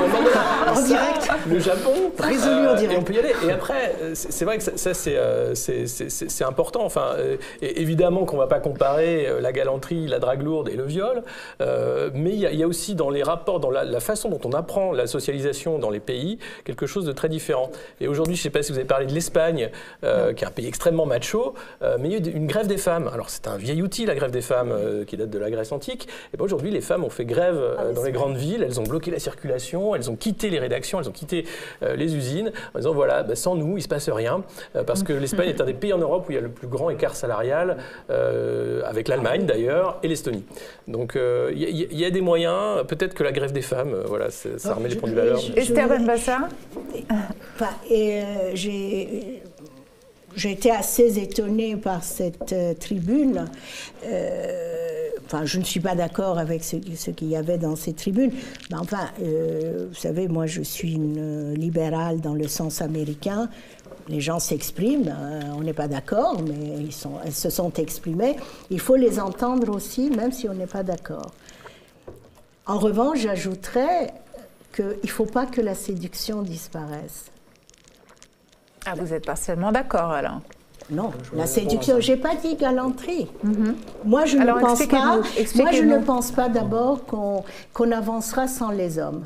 en direct. Le Japon, résolu en direct. On peut y aller. Et après, c'est vrai que ça, ça c'est. Euh, C'est important. Enfin, euh, évidemment qu'on ne va pas comparer euh, la galanterie, la drague lourde et le viol, euh, mais il y, y a aussi dans les rapports, dans la, la façon dont on apprend la socialisation dans les pays, quelque chose de très différent. Et aujourd'hui, je ne sais pas si vous avez parlé de l'Espagne, euh, qui est un pays extrêmement macho, euh, mais il y a eu une grève des femmes. Alors c'est un vieil outil, la grève des femmes, euh, qui date de la Grèce antique. Et ben, aujourd'hui, les femmes ont fait grève euh, dans les grandes villes, elles ont bloqué la circulation, elles ont quitté les rédactions, elles ont quitté euh, les usines, en disant voilà, ben, sans nous, il ne se passe rien, euh, parce que l'Espagne est un des pays en Europe où il y a le plus grand écart salarial, euh, avec l'Allemagne d'ailleurs, et l'Estonie. Donc il euh, y, y a des moyens, peut-être que la grève des femmes, euh, voilà, ça oh, remet je, les pendules à l'heure. Esther Benbassa. J'ai été assez étonnée par cette euh, tribune. Euh, enfin, je ne suis pas d'accord avec ce, ce qu'il y avait dans ces tribunes. Mais enfin, euh, vous savez, moi je suis une libérale dans le sens américain. Les gens s'expriment, on n'est pas d'accord, mais ils sont, elles se sont exprimées. Il faut les entendre aussi, même si on n'est pas d'accord. En revanche, j'ajouterais qu'il ne faut pas que la séduction disparaisse. Ah, vous êtes partiellement d'accord, alors? Non, la séduction, je n'ai pas dit galanterie. Mm-hmm. Moi, je alors, ne pense pas, moi, je ne pense pas d'abord qu'on qu'on avancera sans les hommes.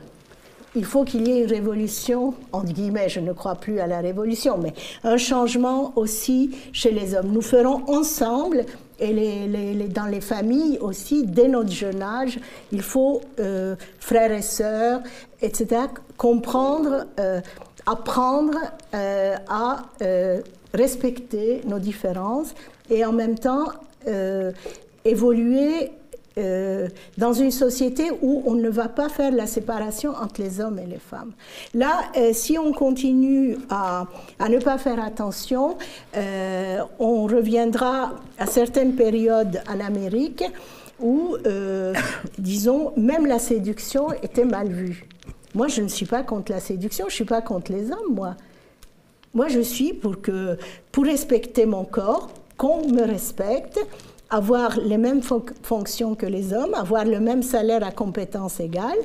Il faut qu'il y ait une révolution, entre guillemets, je ne crois plus à la révolution, mais un changement aussi chez les hommes. Nous ferons ensemble, et les, les, les, dans les familles aussi, dès notre jeune âge, il faut, euh, frères et sœurs, et cetera, comprendre, euh, apprendre euh, à euh, respecter nos différences et en même temps euh, évoluer Euh, dans une société où on ne va pas faire la séparation entre les hommes et les femmes. Là, euh, si on continue à, à ne pas faire attention, euh, on reviendra à certaines périodes en Amérique où, euh, disons, même la séduction était mal vue. Moi, je ne suis pas contre la séduction, je ne suis pas contre les hommes, moi. Moi, je suis pour que, pour respecter mon corps, qu'on me respecte, avoir les mêmes fon fonctions que les hommes, avoir le même salaire à compétences égales,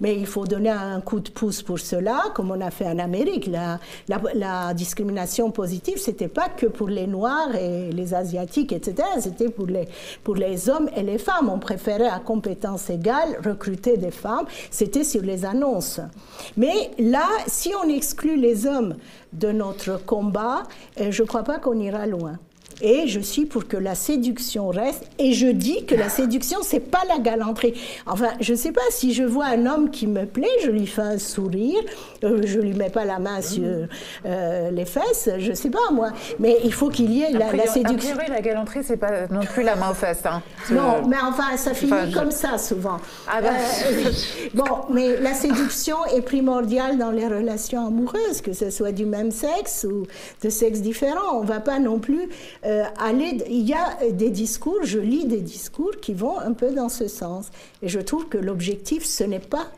mais il faut donner un coup de pouce pour cela, comme on a fait en Amérique. La, la, la discrimination positive, c'était pas que pour les Noirs et les Asiatiques, et cetera. C'était pour les, pour les hommes et les femmes. On préférait à compétences égales recruter des femmes. C'était sur les annonces. Mais là, si on exclut les hommes de notre combat, je crois pas qu'on ira loin. Et je suis pour que la séduction reste. Et je dis que la séduction, c'est pas la galanterie. Enfin, je sais pas, si je vois un homme qui me plaît, je lui fais un sourire, je lui mets pas la main sur euh, les fesses, je sais pas moi. Mais il faut qu'il y ait la, priori, la séduction. Priori, la galanterie, c'est pas non plus la main aux fesses. Hein. Non, mais enfin, ça finit enfin, je... comme ça souvent. Ah ben... euh, bon, mais la séduction est primordiale dans les relations amoureuses, que ce soit du même sexe ou de sexes différents. On va pas non plus... Euh, aller, il y a des discours, je lis des discours qui vont un peu dans ce sens. Et je trouve que l'objectif, ce n'est pas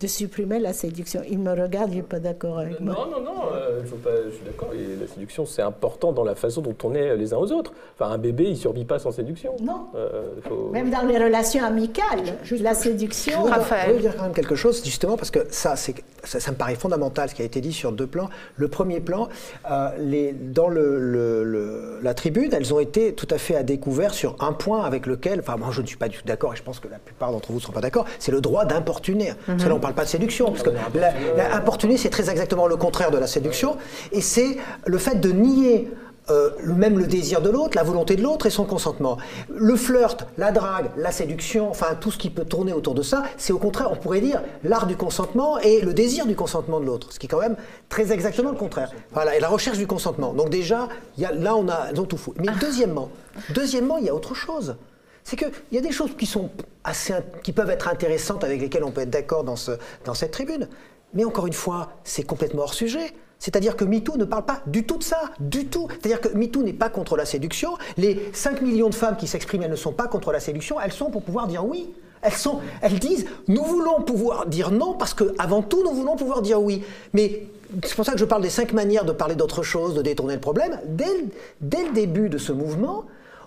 de supprimer la séduction. Il me regarde, il n'est pas d'accord avec moi. Non, non, non, euh, faut pas, je suis d'accord. La séduction, c'est important dans la façon dont on est les uns aux autres. Enfin, un bébé, il ne survit pas sans séduction. Non. Euh, faut... Même dans les relations amicales, juste, la séduction... Je veux dire quand même quelque chose, justement, parce que ça, ça, ça me paraît fondamental, ce qui a été dit sur deux plans. Le premier plan, euh, les, dans le, le, le, la tribune, elles ont été tout à fait à découvert sur un point avec lequel, enfin, moi, je ne suis pas du tout d'accord, et je pense que la plupart d'entre vous ne sont pas d'accord, c'est le droit d'importuner. Mm-hmm. Pas de séduction, parce que l'importuner, c'est très exactement le contraire de la séduction, et c'est le fait de nier euh, même le désir de l'autre, la volonté de l'autre et son consentement. Le flirt, la drague, la séduction, enfin tout ce qui peut tourner autour de ça, c'est au contraire, on pourrait dire, l'art du consentement et le désir du consentement de l'autre, ce qui est quand même très exactement le contraire. Voilà, et la recherche du consentement. Donc déjà, y a, là on a donc tout fou. Mais deuxièmement, deuxièmement, il y a autre chose. C'est qu'il y a des choses qui, sont assez, qui peuvent être intéressantes, avec lesquelles on peut être d'accord dans, ce, dans cette tribune. Mais encore une fois, c'est complètement hors sujet. C'est-à-dire que MeToo ne parle pas du tout de ça, du tout. C'est-à-dire que MeToo n'est pas contre la séduction. Les cinq millions de femmes qui s'expriment, elles ne sont pas contre la séduction, elles sont pour pouvoir dire oui. Elles, sont, elles disent, nous voulons pouvoir dire non, parce qu'avant tout, nous voulons pouvoir dire oui. Mais c'est pour ça que je parle des cinq manières de parler d'autre chose, de détourner le problème. Dès, dès le début de ce mouvement,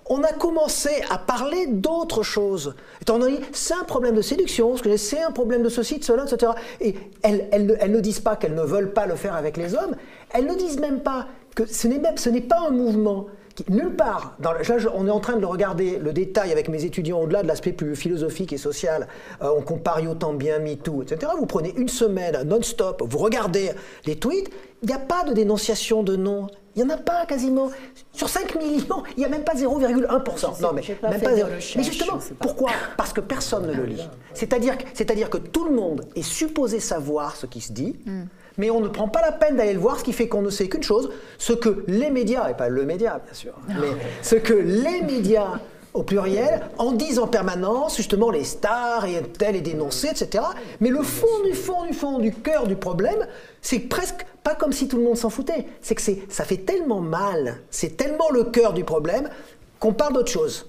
on a commencé à parler d'autres choses. Étant donné, c'est un problème de séduction, c'est un problème de ceci, de cela, et cetera. Et elles, elles, elles ne disent pas qu'elles ne veulent pas le faire avec les hommes, elles ne disent même pas que ce n'est même, ce n'est pas un mouvement qui, nulle part, dans, là je, on est en train de le regarder, le détail avec mes étudiants, au-delà de l'aspect plus philosophique et social, euh, on compare autant bien MeToo, et cetera. Vous prenez une semaine non-stop, vous regardez les tweets, il n'y a pas de dénonciation de non. Il n'y en a pas quasiment. Sur cinq millions, il n'y a même pas zéro virgule un pour cent. Non, mais pas même pas zéro. Mais justement, pourquoi? Parce que personne ne le lit. C'est-à-dire que, que tout le monde est supposé savoir ce qui se dit, mm. mais on ne prend pas la peine d'aller le voir, ce qui fait qu'on ne sait qu'une chose, ce que les médias, et pas le média, bien sûr, non. mais ce que les médias, au pluriel, en disent en permanence, justement, les stars, et tel est dénoncé, et cetera. Mais le fond du fond du fond du cœur du problème, c'est presque pas comme si tout le monde s'en foutait. C'est que ça fait tellement mal, c'est tellement le cœur du problème, qu'on parle d'autre chose.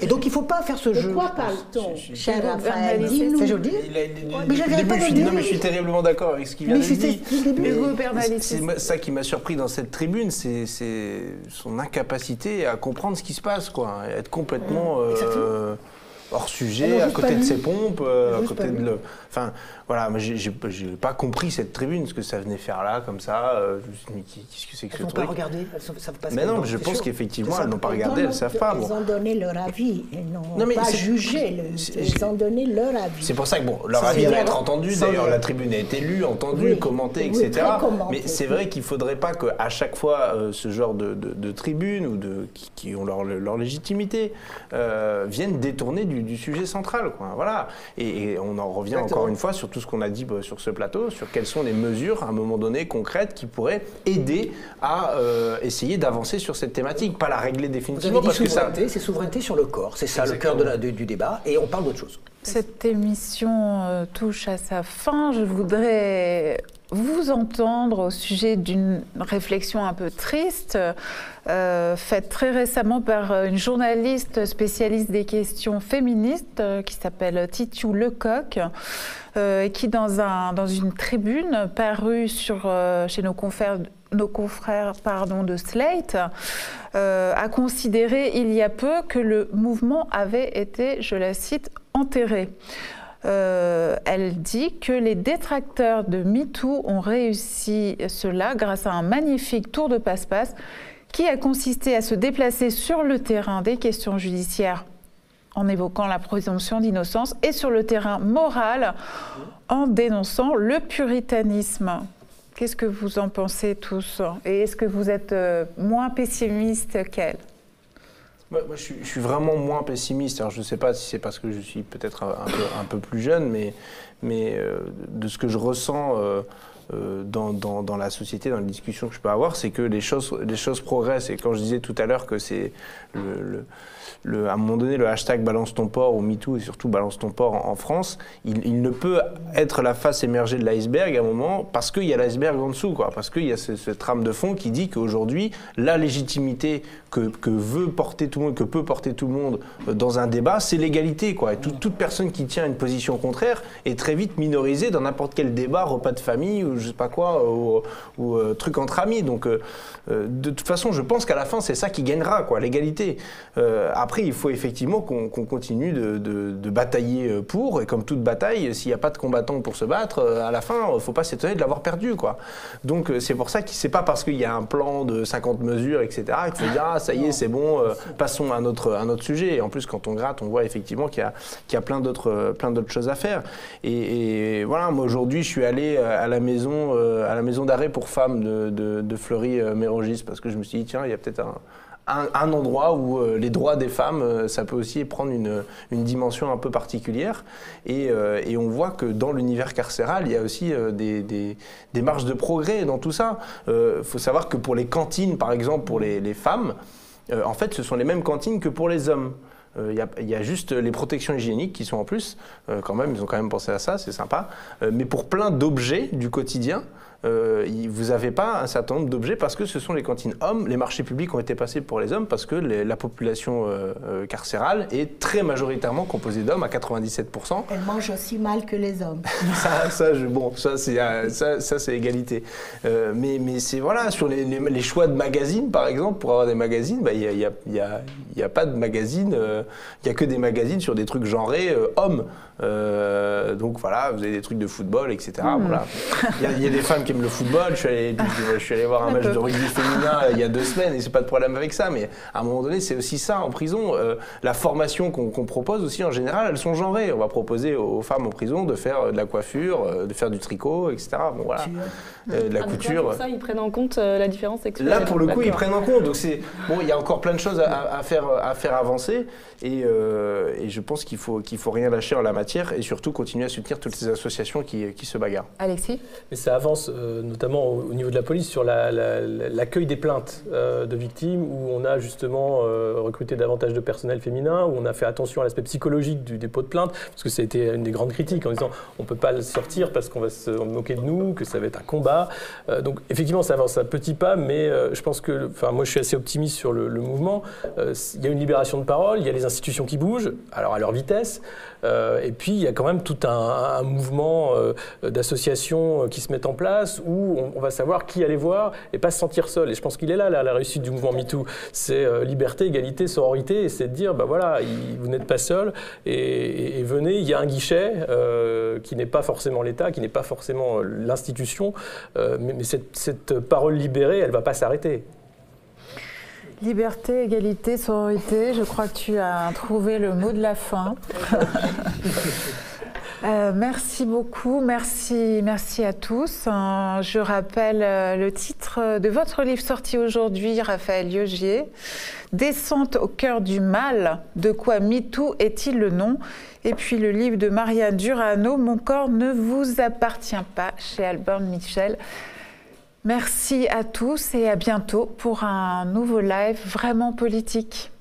Et donc il ne faut pas faire ce de jeu. De quoi parle-t-on, cher Raphaël? Dis-nous. Je le dis. Mais j'avais pas dit. Non, mais je suis terriblement d'accord avec ce qu'il vient de dire. Mais c'est ça qui m'a surpris dans cette tribune, c'est son incapacité à comprendre ce qui se passe, quoi, à être complètement ouais. euh, hors sujet, à côté de ses pompes, euh, à côté de le. Enfin, voilà, moi j'ai pas compris cette tribune, ce que ça venait faire là, comme ça. Euh, mais qu'est-ce que c'est que ce truc? Elles n'ont pas regardé, elles savent pas. Mais non, mais je pense qu'effectivement, elles n'ont pas regardé, elles ne savent pas. Elles ont donné leur avis, elles n'ont pas jugé. Elles ont donné leur avis. C'est pour ça que, bon, leur avis doit être entendu. D'ailleurs, la tribune a été lue, entendue, commentée, et cetera. Mais c'est vrai qu'il ne faudrait pas qu'à chaque fois, ce genre de tribune, ou de qui ont leur légitimité, viennent détourner du sujet central. Voilà. Et on en revient encore une fois sur tout ce qu'on a dit sur ce plateau, sur quelles sont les mesures, à un moment donné, concrètes, qui pourraient aider à euh, essayer d'avancer sur cette thématique, pas la régler définitivement. Vous avez dit parce souveraineté, que ça... c'est souveraineté sur le corps, c'est ça exactement. Le cœur de la, du débat, et on parle d'autre chose. Cette émission euh, touche à sa fin. Je voudrais vous entendre au sujet d'une réflexion un peu triste, euh, faite très récemment par une journaliste spécialiste des questions féministes euh, qui s'appelle Titiou Lecoq, euh, qui dans, un, dans une tribune parue sur, euh, chez nos confrères, nos confrères pardon, de Slate, euh, a considéré il y a peu que le mouvement avait été, je la cite, « enterré ». Euh, elle dit que les détracteurs de MeToo ont réussi cela grâce à un magnifique tour de passe-passe qui a consisté à se déplacer sur le terrain des questions judiciaires en évoquant la présomption d'innocence et sur le terrain moral en dénonçant le puritanisme. Qu'est-ce que vous en pensez tous? Et est-ce que vous êtes moins pessimiste qu'elle? Moi, je suis, je suis vraiment moins pessimiste. Alors, je ne sais pas si c'est parce que je suis peut-être un, un, un peu plus jeune, mais, mais euh, de ce que je ressens euh, euh, dans, dans, dans la société, dans les discussions que je peux avoir, c'est que les choses, les choses progressent. Et quand je disais tout à l'heure que c'est le, le, le, à un moment donné le hashtag Balance ton porc ou MeToo, et surtout Balance ton porc en, en France, il, il ne peut être la face émergée de l'iceberg à un moment parce qu'il y a l'iceberg en dessous, quoi, parce qu'il y a ce, ce trame de fond qui dit qu'aujourd'hui, la légitimité Que, que veut porter tout le monde, que peut porter tout le monde dans un débat, c'est l'égalité, quoi. Et tout, toute personne qui tient une position contraire est très vite minorisée dans n'importe quel débat, repas de famille ou je sais pas quoi, ou, ou euh, truc entre amis. Donc, euh, de toute façon, je pense qu'à la fin, c'est ça qui gagnera, quoi, l'égalité. Euh, après, il faut effectivement qu'on qu'on continue de, de, de batailler pour, et comme toute bataille, s'il n'y a pas de combattants pour se battre, à la fin, il ne faut pas s'étonner de l'avoir perdu, quoi. Donc, c'est pour ça que c'est pas parce qu'il y a un plan de cinquante mesures, et cetera, qu'il faut dire, ah, ça y est, c'est bon, euh, passons à un autre, un autre sujet. Et en plus, quand on gratte, on voit effectivement qu'il y a, qu'il y a plein d'autres, plein d'autres choses à faire. Et, et voilà, moi aujourd'hui, je suis allé à la maison maison, euh, à la maison d'arrêt pour femmes de, de, de Fleury-Mérogis, parce que je me suis dit, tiens, il y a peut-être un, un, un endroit où euh, les droits des femmes, euh, ça peut aussi prendre une, une dimension un peu particulière. Et, euh, et on voit que dans l'univers carcéral, il y a aussi euh, des, des, des marges de progrès dans tout ça. Euh, faut savoir que pour les cantines, par exemple, pour les, les femmes, euh, en fait, ce sont les mêmes cantines que pour les hommes. Il euh, y, y a juste les protections hygiéniques qui sont en plus, euh, quand même, ils ont quand même pensé à ça, c'est sympa. Euh, mais pour plein d'objets du quotidien, euh, y, vous n'avez pas un certain nombre d'objets parce que ce sont les cantines hommes. Les marchés publics ont été passés pour les hommes parce que les, la population euh, euh, carcérale est très majoritairement composée d'hommes, à quatre-vingt-dix-sept pour cent. Elle mange aussi mal que les hommes. ça, ça, je, bon, ça, c'est euh, ça, ça, c'est égalité. Euh, mais mais c'est voilà, sur les, les, les choix de magazines, par exemple, pour avoir des magazines, bah, y a, y a, y a, y a pas de magazine... Euh, Il n'y a que des magazines sur des trucs genrés euh, hommes. Euh, donc voilà, vous avez des trucs de football, et cetera. Mmh. Voilà. Il, y a, il y a des femmes qui aiment le football. Je suis allé, je suis allé voir un match de rugby féminin il y a deux semaines et c'est pas de problème avec ça. Mais à un moment donné, c'est aussi ça en prison. Euh, la formation qu'on qu'on propose aussi en général, elles sont genrées. On va proposer aux femmes en prison de faire de la coiffure, de faire du tricot, et cetera. Bon, voilà. Euh, de la ah, couture. Pour ça, ils prennent en compte euh, la différence sexuelle. Là, pour le coup, ils prennent en compte. Donc c'est bon, il y a encore plein de choses à, à faire à faire avancer. Et, euh, et je pense qu'il faut qu'il faut rien lâcher en la matière et surtout continuer à soutenir toutes ces associations qui, qui se bagarrent. Alexis ? Mais ça avance euh, notamment au, au niveau de la police sur la, la, l'accueil des plaintes euh, de victimes où on a justement euh, recruté davantage de personnel féminin, où on a fait attention à l'aspect psychologique du dépôt de plainte parce que ça a été une des grandes critiques en disant on ne peut pas le sortir parce qu'on va se moquer de nous, que ça va être un combat. Euh, donc effectivement ça avance à petits pas mais euh, je pense que, enfin moi je suis assez optimiste sur le, le mouvement. Euh, il y a une libération de parole, il y a les institutions qui bougent, alors à leur vitesse, euh, et puis il y a quand même tout un, un mouvement euh, d'associations qui se mettent en place où on, on va savoir qui aller voir et pas se sentir seul. Et je pense qu'il est là, là la réussite du mouvement MeToo, c'est euh, liberté, égalité, sororité, et c'est de dire, bah voilà, il, vous n'êtes pas seul, et, et, et venez, il y a un guichet euh, qui n'est pas forcément l'État, qui n'est pas forcément l'institution, euh, mais, mais cette, cette parole libérée, elle ne va pas s'arrêter. Liberté, égalité, sororité, je crois que tu as trouvé le mot de la fin. euh, merci beaucoup, merci, merci à tous. Je rappelle le titre de votre livre sorti aujourd'hui, Raphaël Liogier, « Descente au cœur du mal, de quoi MeToo est-il le nom ?» Et puis le livre de Marianne Durano, « Mon corps ne vous appartient pas » chez Albin Michel. Merci à tous et à bientôt pour un nouveau live vraiment politique.